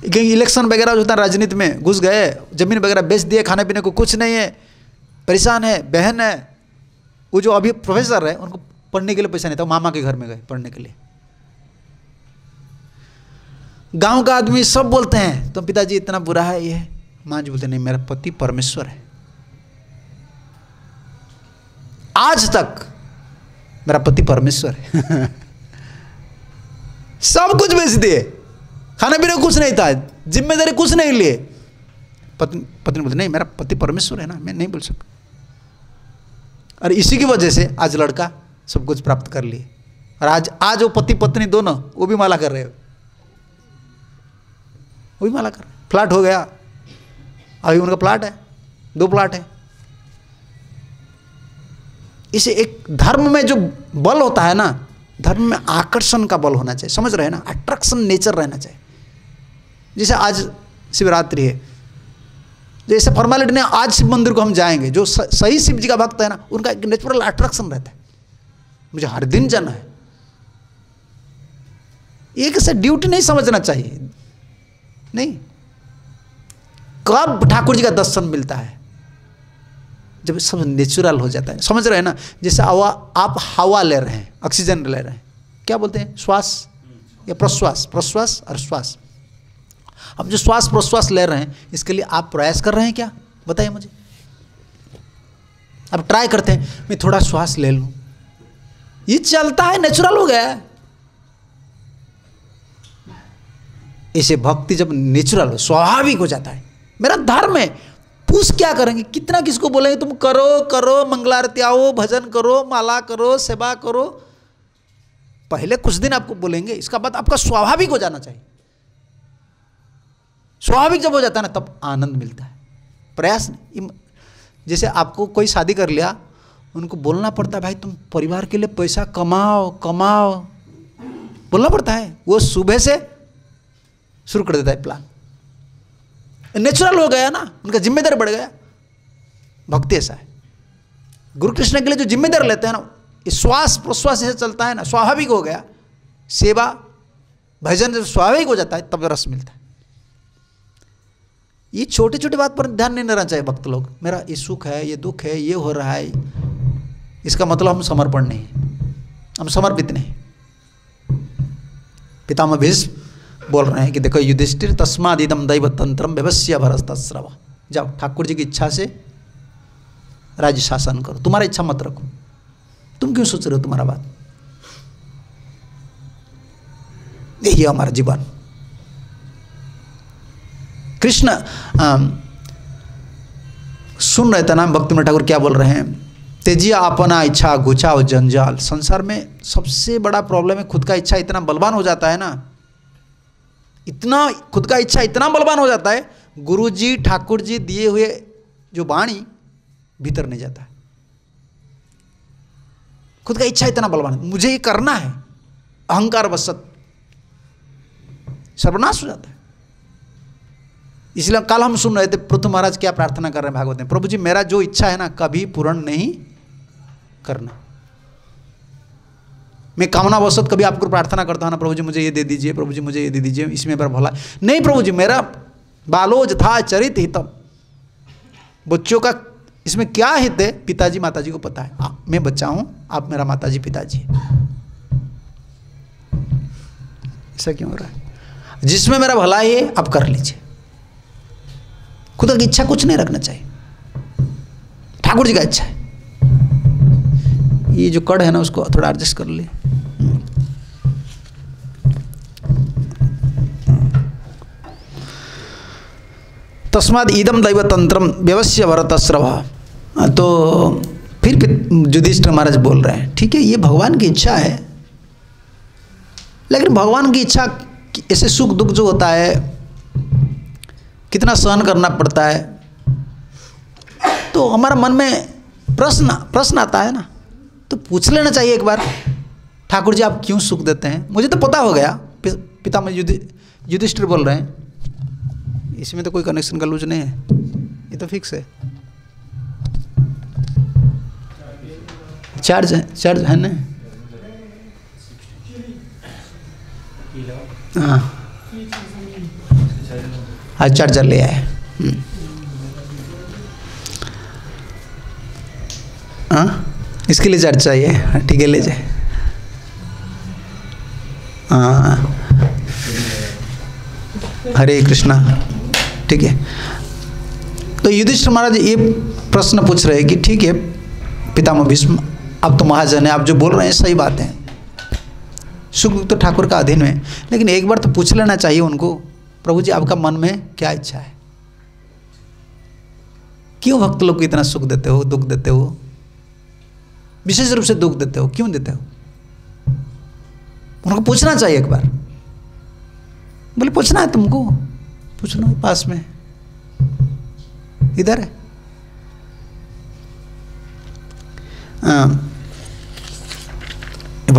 क्योंकि इलेक्शन वगैरह जो था राजनीति में घुस गए, जमीन वगैरह बेच दिए, खाने पीने को कुछ नहीं है, परेशान है, बहन है, वो जो अभी प्रोफेसर है उनको पढ़ने के लिए पैसा नहीं था, मामा के घर में गए पढ़ने के लिए। गांव का आदमी सब बोलते हैं तो पिताजी इतना बुरा है ये, माँ जी बोलते नहीं मेरा पति परमेश्वर है, आज तक मेरा पति परमेश्वर है सब कुछ बेच दिए, खाने पीने कुछ नहीं था, जिम्मेदारी कुछ नहीं लिए, पत्नी बोलते नहीं मेरा पति परमेश्वर है ना, मैं नहीं बोल सकता। और इसी की वजह से आज लड़का सब कुछ प्राप्त कर लिए, और आज वो पति पत्नी दोनों वो भी माला कर रहे हो, वो भी माला कर रहे, फ्लैट हो गया, अभी उनका प्लाट है, 2 प्लाट है। इसे एक धर्म में जो बल होता है ना, धर्म में आकर्षण का बल होना चाहिए, समझ रहे हैं ना, अट्रैक्शन नेचर रहना चाहिए। जैसे आज शिवरात्रि है, जैसे फॉर्मेलिटी ने आज शिव मंदिर को हम जाएंगे, जो सही शिव जी का भक्त है ना उनका एक नेचुरल अट्रैक्शन रहता है, मुझे हर दिन जाना है। एक ऐसा ड्यूटी नहीं समझना चाहिए, नहीं, कब ठाकुर जी का दर्शन मिलता है जब सब नेचुरल हो जाता है, समझ रहे हैं ना। जैसे हवा, आप हवा ले रहे हैं, ऑक्सीजन ले रहे हैं, क्या बोलते हैं, श्वास या प्रश्वास, प्रश्वास और श्वास। अब जो श्वास प्रश्वास ले रहे हैं इसके लिए आप प्रयास कर रहे हैं क्या, बताइए मुझे। अब ट्राई करते हैं मैं थोड़ा श्वास ले लूँ, ये चलता है, नेचुरल हो गया है। ऐसे भक्ति जब नेचुरल हो, स्वाभाविक हो जाता है, मेरा धर्म है, पुश क्या करेंगे, कितना किसको बोलेंगे तुम करो करो, मंगलारती आओ, भजन करो, माला करो, सेवा करो। पहले कुछ दिन आपको बोलेंगे, इसका बाद आपका स्वाभाविक हो जाना चाहिए। स्वाभाविक जब हो जाता है ना, तब आनंद मिलता है। प्रयास नहीं। जैसे आपको कोई शादी कर लिया, उनको बोलना पड़ता है भाई तुम परिवार के लिए पैसा कमाओ कमाओ, बोलना पड़ता है। वो सुबह से शुरू कर देता है प्लान, नेचुरल हो गया ना, उनका जिम्मेदार बढ़ गया। भक्ति ऐसा है, गुरु कृष्ण के लिए जो जिम्मेदार लेते हैं ना, श्वास प्रश्वास ऐसे चलता है ना, स्वाभाविक हो गया। सेवा भजन जब स्वाभाविक हो जाता है तब रस मिलता है। ये छोटे छोटे बात पर ध्यान नहीं देना चाहिए भक्त लोग। मेरा ये सुख है, ये दुख है, ये हो रहा है, इसका मतलब हम समर्पण नहीं है, हम समर्पित नहीं। पितामह भीष्म बोल रहे हैं कि देखो युधिष्ठिर, तस्माद इदम दैव तंत्रम व्यवस्य भरस्तस्रव, जाओ ठाकुर जी की इच्छा से राज्य शासन करो, तुम्हारा इच्छा मत रखो। तुम क्यों सोच रहे हो तुम्हारा बात? यही हमारा जीवन। कृष्ण सुन रहे थे नाम भक्ति में ठाकुर क्या बोल रहे हैं, तेजिया अपना इच्छा घुचाओ जंजाल। संसार में सबसे बड़ा प्रॉब्लम है खुद का इच्छा इतना बलवान हो जाता है ना, इतना खुद का इच्छा इतना बलवान हो जाता है, गुरुजी ठाकुर जी दिए हुए जो वाणी भीतर नहीं जाता है। खुद का इच्छा इतना बलवान, मुझे ये करना है, अहंकार वसत सर्वनाश हो जाता है। इसलिए कल हम सुन रहे थे पृथु महाराज क्या प्रार्थना कर रहे हैं भागवत में, प्रभु जी मेरा जो इच्छा है ना कभी पूर्ण नहीं करना। मैं कामना वसत कभी आपको प्रार्थना करता हूँ ना, प्रभु जी मुझे ये दे दीजिए, प्रभु जी मुझे ये दे दीजिए, इसमें पर भला नहीं। प्रभु जी मेरा बालोज था चरित हितम, बच्चों का इसमें क्या हित है, पिताजी माताजी को पता है। मैं बच्चा हूँ, आप मेरा माताजी पिताजी। ऐसा क्यों हो रहा है? जिसमें मेरा भला ही है आप कर लीजिए। खुद की इच्छा कुछ नहीं रखना चाहिए, ठाकुर जी का इच्छा है। ये जो कड़ है ना उसको थोड़ा एडजस्ट कर ले। तस्माद इदम दैव तंत्रम व्यवस्य भरतस्रव। तो फिर युधिष्ठिर महाराज बोल रहे हैं ठीक है ये भगवान की इच्छा है, लेकिन भगवान की इच्छा ऐसे सुख दुख जो होता है कितना सहन करना पड़ता है। तो हमारा मन में प्रश्न आता है ना, तो पूछ लेना चाहिए एक बार, ठाकुर जी आप क्यों सुख देते हैं? मुझे तो पता हो गया, पितामह युधिष्ठिर बोल रहे हैं। इसमें तो कोई कनेक्शन का लूज नहीं है, ये तो फिक्स है। चार्ज है ना? हाँ, चार्जर ले आए। हाँ, इसके लिए चार्ज चाहिए, ठीक है ले जाए। हाँ, हरे कृष्णा। ठीक है, तो युधिष्ठिर महाराज ये प्रश्न पूछ रहे हैं कि ठीक है पितामह भीष्म आप तो महाजन हैं, आप जो बोल रहे हैं सही बात है, सुख दुख तो ठाकुर का अधीन में, लेकिन एक बार तो पूछ लेना चाहिए उनको, प्रभु जी आपका मन में क्या इच्छा है? क्यों भक्त लोग को इतना सुख देते हो, दुख देते हो, विशेष रूप से दुख देते हो, क्यों देते हो? उनको पूछना चाहिए एक बार। बोले पूछना है तुमको, पूछ लो, पास में इधर है।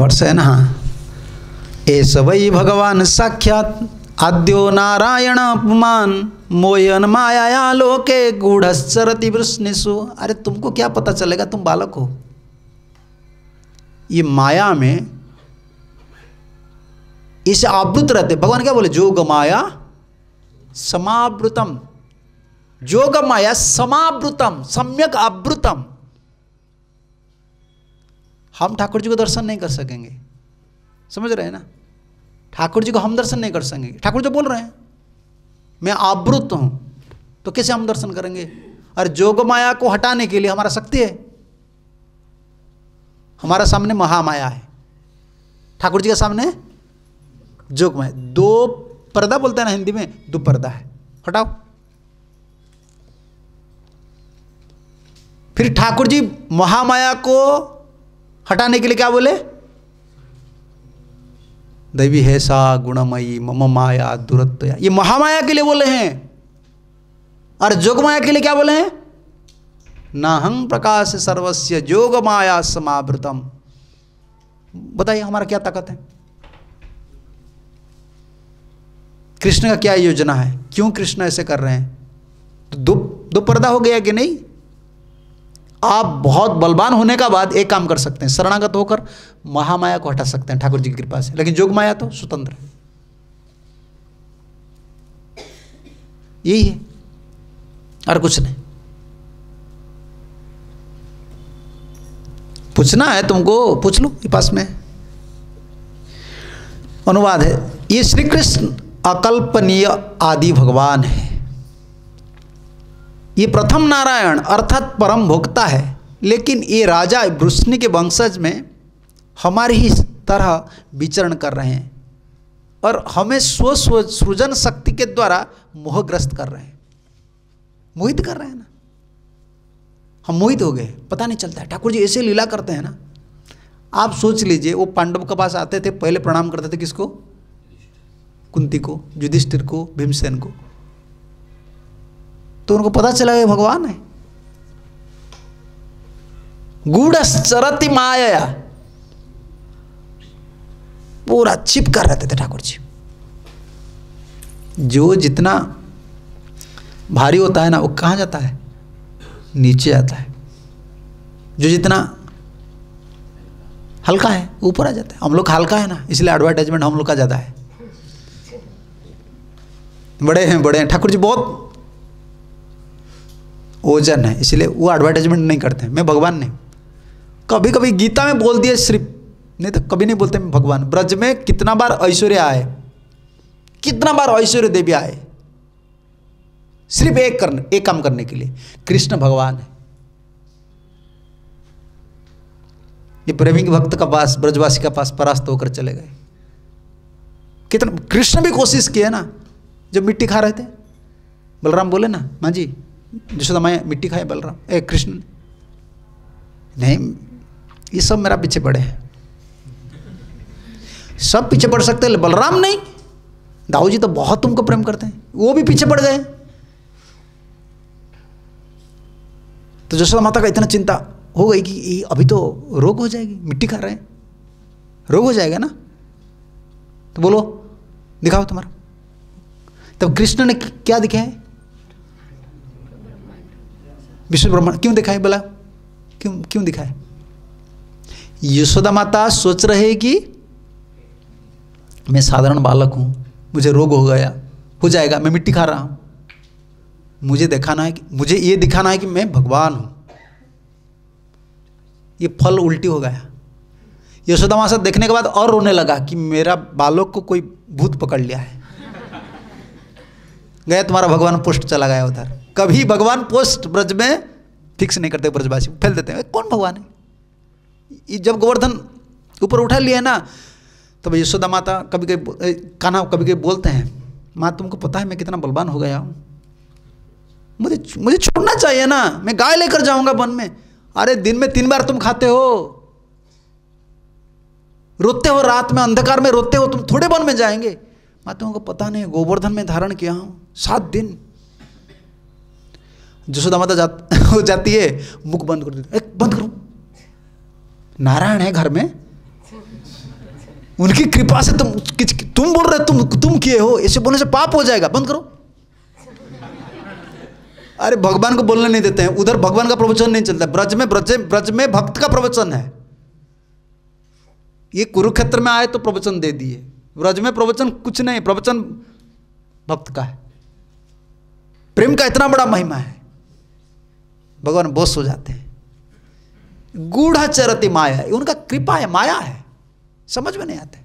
वर्ष है ना, एष वै भगवान साक्षात आद्यो नारायण अपमान मोयन माया लोके गूढ़श्चरति वृष्णिषु। अरे तुमको क्या पता चलेगा, तुम बालक हो। ये माया में इसे आवृत रहते। भगवान क्या बोले, जोग माया समावृतम, जोग माया समावृतम सम्यक आवृतम। हम ठाकुर जी को दर्शन नहीं कर सकेंगे, समझ रहे हैं ना, ठाकुर जी को हम दर्शन नहीं कर सकेंगे। ठाकुर जी बोल रहे हैं मैं आवृत हूं, तो कैसे हम दर्शन करेंगे? और जोग माया को हटाने के लिए हमारा शक्ति है, हमारा सामने महामाया है, ठाकुर जी के सामने जोगमाया। दो पर्दा बोलते हैं ना हिंदी में, दुपर्दा है, हटाओ। फिर ठाकुर जी महामाया को हटाने के लिए क्या बोले? दैवी है सा गुणमयी मम माया दुरत्तया, ये महामाया के लिए बोले हैं। और जोगमाया के लिए क्या बोले हैं? नाहं प्रकाश सर्वस्य जोग माया समावृतम। बताइए हमारा क्या ताकत है? कृष्ण का क्या योजना है? क्यों कृष्ण ऐसे कर रहे हैं? तो दुपर्दा हो गया कि नहीं? आप बहुत बलवान होने का बाद एक काम कर सकते हैं, शरणागत होकर महामाया को हटा सकते हैं ठाकुर जी की कृपा से, लेकिन जोग माया तो स्वतंत्र है। यही है और कुछ नहीं। पूछना है तुमको पूछ लो, ये पास में अनुवाद है। ये श्री कृष्ण अकल्पनीय आदि भगवान है। ये प्रथम नारायण अर्थात परम भोक्ता है, लेकिन ये राजा वृष्णि के वंशज में हमारी ही तरह विचरण कर रहे हैं और हमें स्व सृजन शक्ति के द्वारा मोहग्रस्त कर रहे हैं, मोहित कर रहे हैं ना। हम मोहित हो गए, पता नहीं चलता है। ठाकुर जी ऐसे लीला करते हैं ना। आप सोच लीजिए, वो पांडव के पास आते थे, पहले प्रणाम करते थे किसको? कुंती को, युधिष्ठिर को, भीमसेन को। तो उनको पता चला ये भगवान है। गूढ़श्चरति माया, पूरा चिपका रहते थे ठाकुर जी। जो जितना भारी होता है ना, वो कहाँ जाता है? नीचे आता है। जो जितना हल्का है ऊपर आ जाता है। हम लोग हल्का है ना, इसलिए एडवर्टाइजमेंट हम लोग का ज़्यादा है। बड़े हैं, बड़े हैं। ठाकुर जी बहुत ओजन है, इसलिए वो एडवर्टाइजमेंट नहीं करते हैं। मैं भगवान नहीं। कभी कभी गीता में बोल दिए सिर्फ, नहीं तो कभी नहीं बोलते मैं भगवान। ब्रज में कितना बार ऐश्वर्या आए, कितना बार ऐश्वर्या देवी आए, सिर्फ एक काम करने के लिए। कृष्ण भगवान है। ये प्रेमी भक्त का पास, ब्रजवासी का पास परास्त होकर चले गए। कितना कृष्ण भी कोशिश किए ना। जब मिट्टी खा रहे थे, बलराम बोले ना, माँ जी जशोदा माया मिट्टी खाए, बलराम ए कृष्ण नहीं, ये सब मेरा पीछे पड़े हैं। सब पीछे पड़ सकते हैं, बलराम नहीं। दाऊ जी तो बहुत तुमको प्रेम करते हैं, वो भी पीछे पड़ गए। तो जशोदा माता का इतना चिंता हो गई कि अभी तो रोग हो जाएगी, मिट्टी खा रहे हैं, रोग हो जाएगा ना। तो बोलो दिखाओ तुम्हारा। तब कृष्ण ने क्या दिखाया? विष्णु ब्रह्मांड क्यों दिखाए? बोला क्यों दिखाए? यशोदा माता सोच रहे कि मैं साधारण बालक हूँ, मुझे रोग हो गया, हो जाएगा, मैं मिट्टी खा रहा हूँ। मुझे दिखाना है कि मुझे ये दिखाना है कि मैं भगवान हूँ। ये फल उल्टी हो गया। यशोदा माता देखने के बाद और रोने लगा कि मेरा बालक को कोई भूत पकड़ लिया है। गया तुम्हारा भगवान पोस्ट चला गया उधर। कभी भगवान पोस्ट ब्रज में फिक्स नहीं करते, ब्रजवासी फैल देते हैं कौन भगवान है। जब गोवर्धन ऊपर उठा लिया ना, तब यशोदा माता कभी कभी कान्हा कभी कभी बोलते हैं, माँ तुमको पता है मैं कितना बलवान हो गया हूँ, मुझे छोड़ना चाहिए ना, मैं गाय लेकर जाऊंगा वन में। अरे दिन में 3 बार तुम खाते हो, रोते हो, रात में अंधकार में रोते हो, तुम थोड़े वन में जाएंगे। माँ तुमको पता नहीं गोवर्धन में धारण किया हूं 7 दिन। जसोदा माता जाती है, मुख बंद कर देती, बंद करो, नारायण है घर में, उनकी कृपा से तुम बोल रहे, तुम किए हो, ऐसे बोलने से पाप हो जाएगा, बंद करो। अरे भगवान को बोलने नहीं देते हैं, उधर भगवान का प्रवचन नहीं चलता। ब्रज में भक्त का प्रवचन है। ये कुरुक्षेत्र में आए तो प्रवचन दे दिए, ब्रज में प्रवचन कुछ नहीं, प्रवचन भक्त का है। प्रेम का इतना बड़ा महिमा है, भगवान बोस हो जाते हैं। गूढ़चरति माया, ये उनका कृपा है, माया है, समझ में नहीं आते।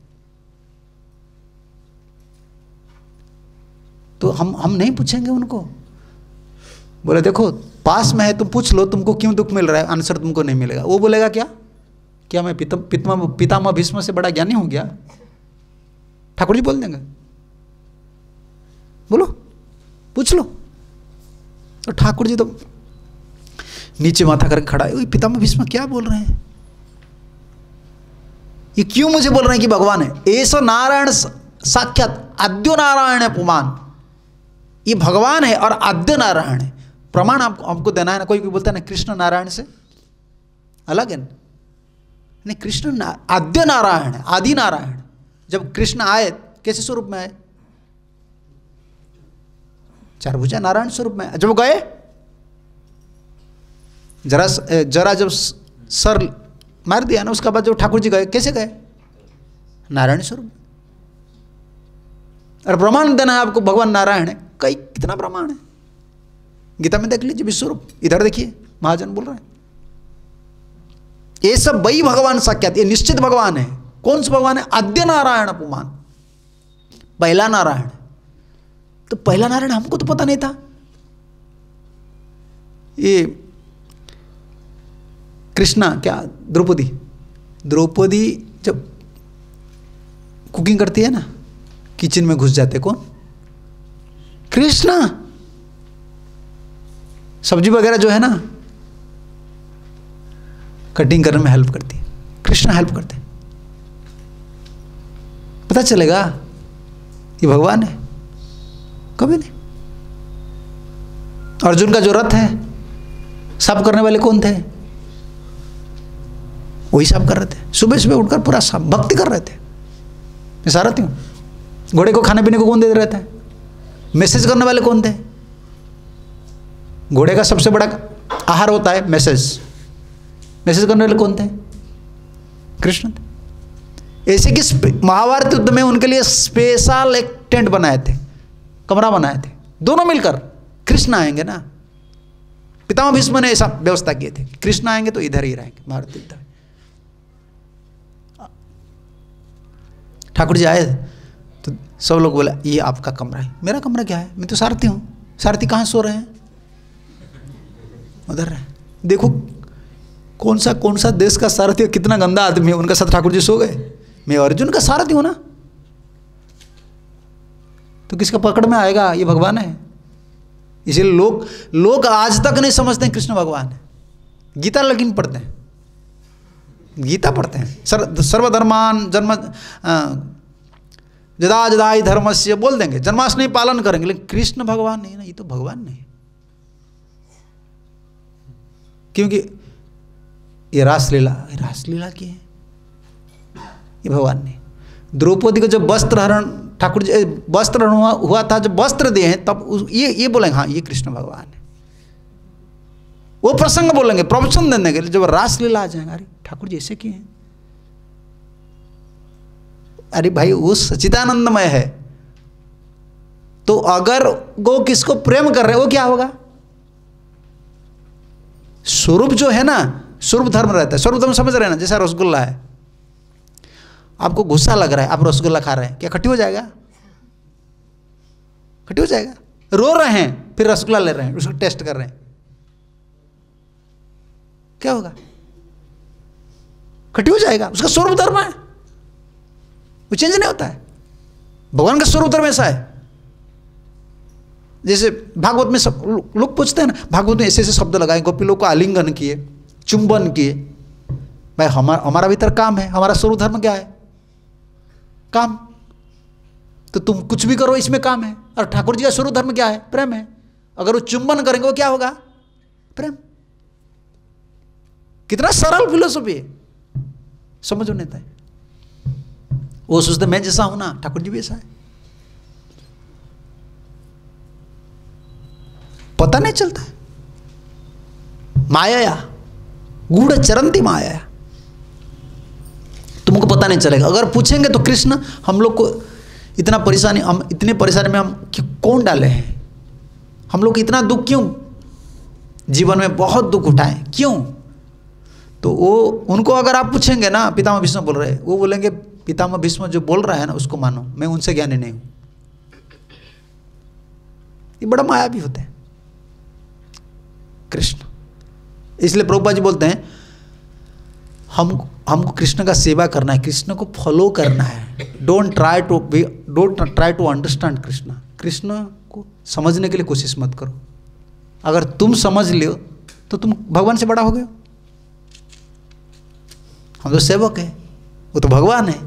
तो हम नहीं पूछेंगे उनको। बोले देखो पास में है, तुम पूछ लो तुमको क्यों दुख मिल रहा है, आंसर तुमको नहीं मिलेगा। वो बोलेगा क्या मैं पितामह भीष्म से बड़ा ज्ञानी हो गया? ठाकुर जी बोल देंगे बोलो, पूछ लो। और ठाकुर जी तो नीचे माथा करके खड़ा है। पितामह भीष्म क्या बोल रहे हैं, ये क्यों मुझे बोल रहे हैं कि भगवान है? ऐसो नारायण साक्षात आद्यो नारायण है पुमान, ये भगवान है और आद्य नारायण है। प्रमाण आपको आपको देना है ना। कोई कोई बोलता है ना कृष्ण नारायण से अलग है ना, नहीं कृष्ण आद्य नारायण है, आदि नारायण। जब कृष्ण आए कैसे स्वरूप में आए? चारभुजा नारायण स्वरूप में। जब गए जरा जब सर मार दिया ना, उसके बाद जब ठाकुर जी गए कैसे गए? नारायण स्वरूप। और प्रमाण देना है आपको भगवान नारायण है। कई कितना प्रमाण है, गीता में देख लीजिए विश्वरूप। इधर देखिए महाजन बोल रहे हैं ये सब वही भगवान साक्षात, ये निश्चित भगवान है। कौन सा भगवान है? आद्य नारायण पुमान, पहला नारायण। तो पहला नारायण हमको तो पता नहीं था। ये कृष्णा क्या द्रौपदी, द्रौपदी जब कुकिंग करती है ना, किचन में घुस जाते कौन? कृष्णा। सब्जी वगैरह जो है ना कटिंग करने में हेल्प करती है, कृष्णा हेल्प करते हैं। पता चलेगा ये भगवान है? कभी नहीं। अर्जुन का जो रथ है साफ करने वाले कौन थे? वही साफ कर रहे थे, सुबह सुबह उठकर पूरा साफ भक्ति कर रहे थे। मैं सारथी हूँ। घोड़े को खाने पीने को कौन दे रहे थे? मैसेज करने वाले कौन थे? घोड़े का सबसे बड़ा आहार होता है मैसेज, मैसेज करने वाले कौन थे? कृष्ण थे। ऐसे किस महाभारत युद्ध में उनके लिए स्पेशल एक टेंट बनाए थे, कमरा बनाए थे दोनों मिलकर। कृष्ण आएंगे ना, पितामह भीष्म ने ऐसा व्यवस्था किए थे, कृष्ण आएंगे तो इधर ही रहेंगे महाभारत युद्ध में। ठाकुर जी आए तो सब लोग बोला ये आपका कमरा है, मेरा कमरा क्या है? मैं तो सारथी हूँ। सारथी कहाँ सो रहे हैं? उधर देखो कौन सा देश का सारथी है, कितना गंदा आदमी है, उनका साथ ठाकुर जी सो गए। मैं अर्जुन का सारथी हूं ना, तो किसका पकड़ में आएगा? ये भगवान है। इसीलिए लोग आज तक नहीं समझते हैं कृष्ण भगवान है। गीता लेकिन पढ़ते हैं, गीता पढ़ते हैं, सर्वधर्मान जन्म जदा जदाई धर्म से बोल देंगे, जन्माष्टमी पालन करेंगे, लेकिन कृष्ण भगवान नहीं ना, ये तो भगवान नहीं। क्योंकि ये रासलीला, रासलीला की है, ये भगवान ने। द्रौपदी को जब वस्त्र हरण ठाकुर जी वस्त्र हरण हुआ था, जब वस्त्र दिए हैं तब ये बोलेंगे हाँ ये कृष्ण भगवान है। वो प्रसंग बोलेंगे, प्रवचन देने के लिए। जब रासलीला आ जाएंगे अरे ठाकुर जी ऐसे किए हैं, अरे भाई वो सच्चिदानंदमय है। तो अगर वो किसको प्रेम कर रहे वो क्या होगा? स्वरूप जो है ना, स्वरूप धर्म रहता है। स्वरूप धर्म समझ रहे हैं ना, जैसा रसगुल्ला है, आपको गुस्सा लग रहा है, आप रसगुल्ला खा रहे हैं, क्या खट्टी हो जाएगा? खट्टी हो जाएगा। रो रहे हैं फिर रसगुल्ला ले रहे हैं, उसको टेस्ट कर रहे हैं, क्या होगा? खट्टी हो जाएगा। उसका स्वरूप धर्म है, वो चेंज नहीं होता है। भगवान का स्वरूप धर्म ऐसा है। जैसे भागवत में सब लोग पूछते हैं ना, भागवत में ऐसे ऐसे शब्द लगाए, गोपी लोग को आलिंगन किए, चुंबन किए। भाई हमारा भीतर काम है, हमारा स्वरूप धर्म क्या है? काम। तो तुम कुछ भी करो इसमें काम है। और ठाकुर जी का स्वरूप धर्म क्या है? प्रेम है। अगर वो चुंबन करेंगे वो क्या होगा? प्रेम। कितना सरल फिलोसफी है, समझ नहीं आता है। वो सोचते मैं जैसा हूं ना ठाकुर जी भी ऐसा है, पता नहीं चलता है। माया गूढ़ चरंती माया है, तुमको पता नहीं चलेगा। अगर पूछेंगे तो कृष्ण हम लोग को इतना परेशानी, हम इतने परेशानी में हम कौन डाले हैं? हम लोग इतना दुख क्यों, जीवन में बहुत दुख उठाए क्यों? तो वो उनको अगर आप पूछेंगे ना, पितामह भीष्म बोल रहे हैं, वो बोलेंगे पितामह भीष्म जो बोल रहा है ना उसको मानो, मैं उनसे ज्ञानी नहीं हूँ। ये बड़ा माया भी होता है कृष्ण। इसलिए प्रभुपाद जी बोलते हैं हमको कृष्ण का सेवा करना है, कृष्ण को फॉलो करना है। Don't try to understand Krishna. Krishna को समझने के लिए कोशिश मत करो। अगर तुम समझ लियो तो तुम भगवान से बड़ा हो गए। हम तो सेवक हैं, वो तो भगवान है।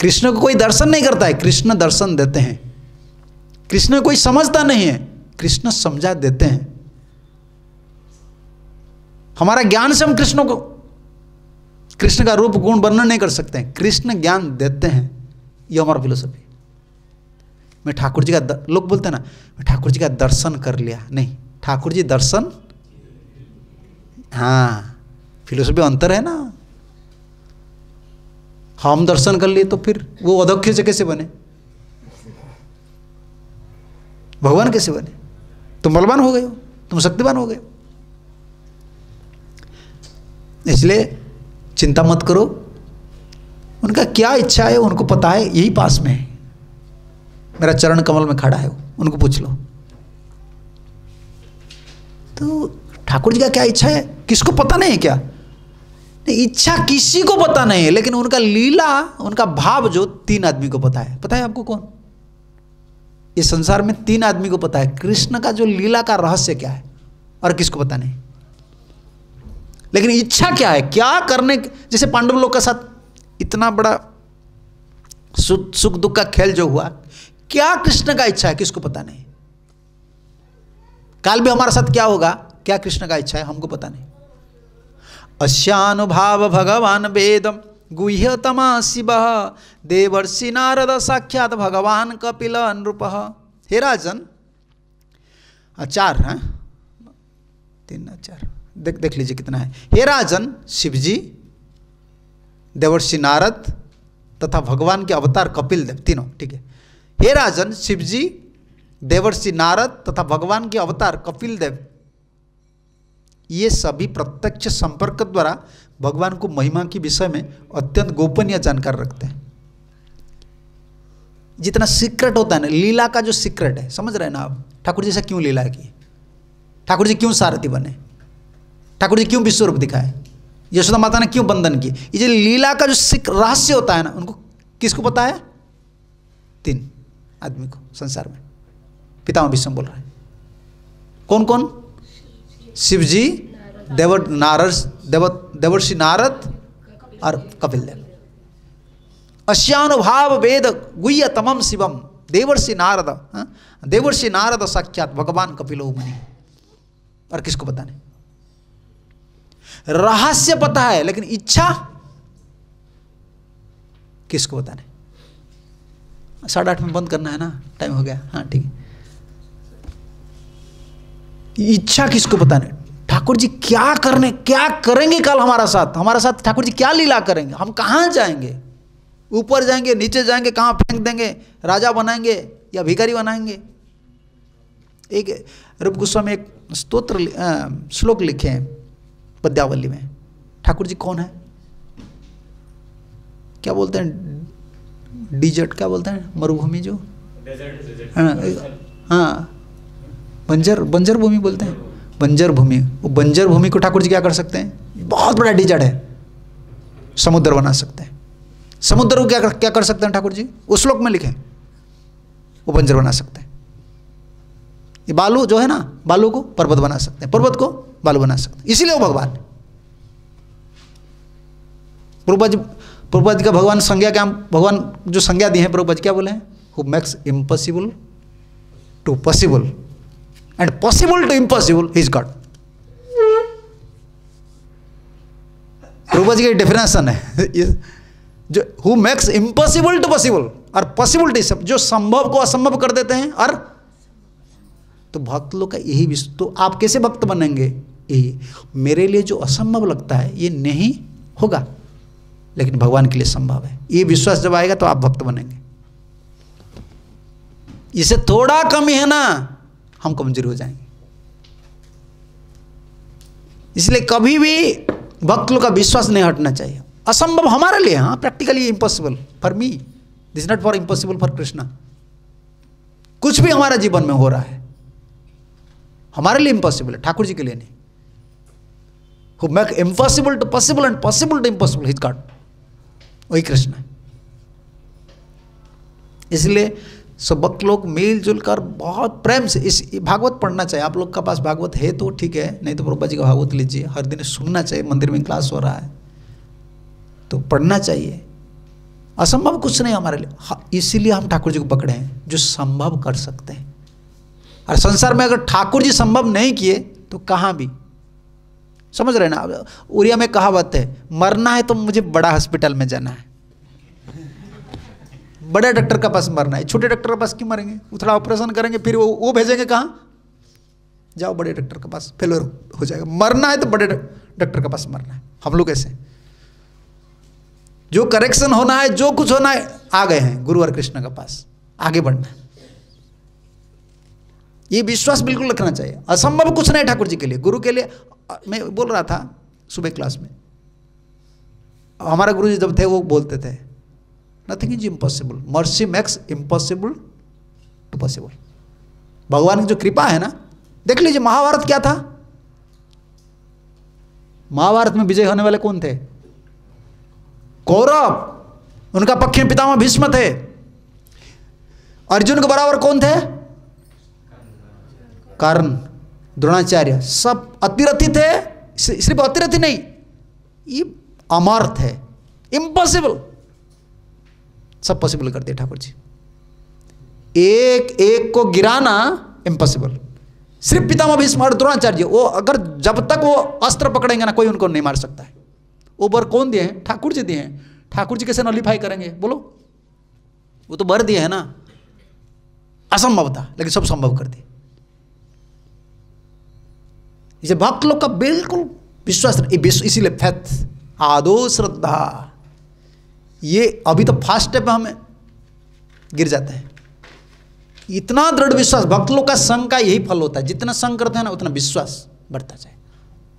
कृष्ण को कोई दर्शन नहीं करता है, कृष्ण दर्शन देते हैं। कृष्ण कोई समझता नहीं है, कृष्ण समझा देते हैं। हमारा ज्ञान से हम कृष्ण को, कृष्ण का रूप गुण वर्णन नहीं कर सकते हैं, कृष्ण ज्ञान देते हैं। ये हमारा फिलोसफी। मैं ठाकुर जी का, लोग बोलते हैं ना मैं ठाकुर जी का दर्शन कर लिया, नहीं, ठाकुर जी दर्शन। हाँ, फिलोसफी अंतर है ना। हम दर्शन कर लिए तो फिर वो अध्यक्ष से कैसे बने, भगवान कैसे बने? तुम बलवान हो गए हो, तुम शक्तिवान हो गए हो। इसलिए चिंता मत करो, उनका क्या इच्छा है उनको पता है, यही पास में है, मेरा चरण कमल में खड़ा है वो, उनको पूछ लो। तो ठाकुर जी का क्या इच्छा है किसको पता नहीं है क्या? नहीं, इच्छा किसी को पता नहीं है, लेकिन उनका लीला, उनका भाव जो तीन आदमी को पता है। पता है आपको कौन? इस संसार में तीन आदमी को पता है कृष्ण का जो लीला का रहस्य क्या है, और किसको पता नहीं। लेकिन इच्छा क्या है, क्या करने, जैसे पांडव लोग के साथ इतना बड़ा सुख दुख का खेल जो हुआ, क्या कृष्ण का इच्छा है किसको पता नहीं। काल भी हमारे साथ क्या होगा, क्या कृष्ण का इच्छा है हमको पता नहीं। अस्यानुभाव भगवान वेदम गुह्यतमा शिव देवर्षि नारद साक्षात भगवान कपिल नृप। हे राजन, चार हैं, तीन चार, देख लीजिए कितना है। हे राजन, शिवजी, देवर्षि नारद तथा भगवान के अवतार कपिल देव, तीनों, ठीक है। हे राजन, शिवजी, देवर्षि नारद तथा भगवान के अवतार कपिल देव, ये सभी प्रत्यक्ष संपर्क द्वारा भगवान को महिमा के विषय में अत्यंत गोपनीय जानकारी रखते हैं। जितना सीक्रेट होता है ना, लीला का जो सीक्रेट है, समझ रहे हैं ना आप, ठाकुर जी से क्यों लीला की, ठाकुर जी क्यों सारथी बने, ठाकुर जी क्यों विश्वरूप दिखाए, यशोदा माता ने क्यों बंधन की, ये जो लीला का जो रहस्य होता है ना, उनको किसको पता है? तीन आदमी को संसार में। पितामह भीष्म बोल रहा है, कौन कौन? शिवजी, देवर्षि नारद और कपिल देव। अस्यानुभाव वेद गुह्य तमम शिवम देवर्षि नारद साक्षात भगवान कपिलो मुनि। और किसको पता नहीं? रहस्य पता है, लेकिन इच्छा किसको पता नहीं। 8:30 में बंद करना है ना, टाइम हो गया। हाँ ठीक है, इच्छा किसको पता नहीं। ठाकुर जी क्या करने, क्या करेंगे कल हमारा साथ ठाकुर जी क्या लीला करेंगे, हम कहाँ जाएंगे, ऊपर जाएंगे, नीचे जाएंगे, कहाँ फेंक देंगे, राजा बनाएंगे या भिखारी बनाएंगे। एक रूप गोस्वामी एक स्तोत्र श्लोक लिखे हैं पद्यावली में, ठाकुर जी कौन है, क्या बोलते हैं, डिजर्ट, क्या बोलते हैं, मरुभूमि जो, हाँ, बंजर भूमि बोलते हैं, बंजर भूमि। वो बंजर भूमि को ठाकुर जी क्या कर सकते हैं? बहुत बड़ा डिजर्ट है, समुद्र बना सकते हैं। समुद्र को क्या कर सकते हैं ठाकुर जी? उस श्लोक में लिखें, वो बंजर बना सकते हैं। ये बालू जो है ना, बालू को पर्वत बना सकते हैं, पर्वत को बालू बना सकते हैं। इसीलिए वो भगवान प्रभुपाद जी का भगवान संज्ञा क्या, भगवान जो संज्ञा दी है प्रभुपाद जी क्या बोले हैं? Who makes impossible to possible and possible to impossible is God. Prabhupada ji की डेफिनेशन है जो who makes impossible to possible और पॉसिबल टू, सब जो संभव को असंभव कर देते हैं। और तो भक्त लोग का यही विषय, तो आप कैसे भक्त बनेंगे? यही मेरे लिए जो असंभव लगता है ये नहीं होगा, लेकिन भगवान के लिए संभव है। ये विश्वास जब आएगा तो आप भक्त बनेंगे। इसे थोड़ा कमी है ना, हम कमजोर हो जाएंगे। इसलिए कभी भी भक्त लोग का विश्वास नहीं हटना चाहिए। असंभव हमारे लिए, हाँ, practically impossible for me, this not for impossible for Krishna. कुछ भी हमारे जीवन में हो रहा है हमारे लिए इम्पॉसिबल है, ठाकुर जी के लिए नहीं। Who make impossible to possible and possible to impossible his God, वही कृष्ण है। इसलिए सबक लोग मिलजुल कर बहुत प्रेम से इस भागवत पढ़ना चाहिए। आप लोग का पास भागवत है तो ठीक है, नहीं तो प्रभुपा जी का भागवत लीजिए, हर दिन सुनना चाहिए। मंदिर में क्लास हो रहा है तो पढ़ना चाहिए, असंभव कुछ नहीं हमारे लिए। हाँ, इसीलिए हम ठाकुर जी को पकड़े हैं जो संभव कर सकते हैं। और संसार में अगर ठाकुर जी संभव नहीं किए तो कहाँ भी, समझ रहे ना। उड़िया में कहावत है, मरना है तो मुझे बड़ा हॉस्पिटल में जाना है, बड़े डॉक्टर के पास मरना है, छोटे डॉक्टर के पास क्यों मरेंगे। उथड़ा ऑपरेशन करेंगे फिर वो भेजेंगे कहाँ, जाओ बड़े डॉक्टर के पास, फेलोर हो जाएगा। मरना है तो बड़े डॉक्टर के पास मरना है। हम लोग ऐसे जो करेक्शन होना है, जो कुछ होना है, आ गए हैं गुरु और कृष्ण के पास, आगे बढ़ना है। ये विश्वास बिल्कुल रखना चाहिए। असंभव कुछ नहीं ठाकुर जी के लिए, गुरु के लिए। मैं बोल रहा था सुबह क्लास में, हमारा गुरु जी जब थे वो बोलते थे, nothing is impossible, mercy makes impossible to possible. भगवान की जो कृपा है ना, देख लीजिए महाभारत क्या था। महाभारत में विजय होने वाले कौन थे, कौरव, उनका पक्षी पितामह भीष्म थे। अर्जुन के बराबर कौन थे, कर्ण, द्रोणाचार्य, सब अतिरथी थे। सिर्फ अतिरथी नहीं, ये अमर्थ है, इम्पॉसिबल, सब पॉसिबल करते ठाकुर जी। एक एक को गिराना इम्पॉसिबल, सिर्फ पितामह भीष्म और द्रोणाचार्य। वो अगर जब तक वो अस्त्र पकड़ेंगे ना कोई उनको नहीं मार सकता है। वो बर कौन दिए हैं, ठाकुर जी दिए हैं। ठाकुर जी कैसे नॉलीफाई करेंगे बोलो, वो तो बर दिए हैं ना। असंभव था लेकिन सब संभव कर दिए। इसे भक्त लोग का बिल्कुल विश्वास, इसीलिए फैथ आदो श्रद्धा, ये अभी तो फर्स्ट स्टेप हमें गिर जाते हैं। इतना दृढ़ विश्वास, भक्त लोग का संग का यही फल होता है। जितना संग करते हैं ना उतना विश्वास बढ़ता जाए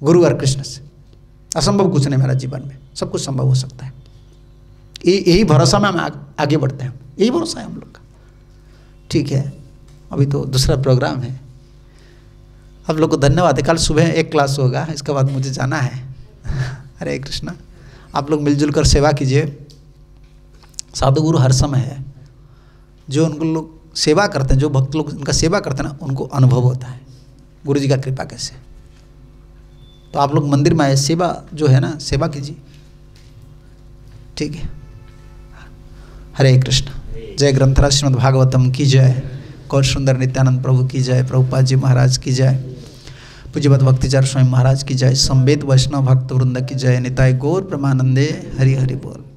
गुरु और कृष्ण से। असंभव कुछ नहीं मेरा जीवन में, सब कुछ संभव हो सकता है। यही भरोसा में हम आगे बढ़ते हैं, यही भरोसा है हम लोग का। ठीक है, अभी तो दूसरा प्रोग्राम है। आप लोग को धन्यवाद है। कल सुबह एक क्लास होगा, इसके बाद मुझे जाना है। हरे कृष्णा। आप लोग मिलजुल कर सेवा कीजिए। साधु गुरु हर समय है। जो उनको लोग सेवा करते हैं, जो भक्त लोग उनका सेवा करते हैं ना, उनको अनुभव होता है गुरु जी का कृपा कैसे। तो आप लोग मंदिर में आए, सेवा जो है ना, सेवा कीजिए। ठीक है, हरे कृष्ण। जय ग्रंथराज श्रीमद् भागवतम की जय। गौर सुंदर नित्यानंद प्रभु की जय। प्रभुपाद जी महाराज की जय। पूज्यपाद भक्ति चारु स्वामी महाराज की जय। संवेद वैष्णव भक्त वृंद की जय। निताय गौर प्रमानंदे हरि हरि बोल।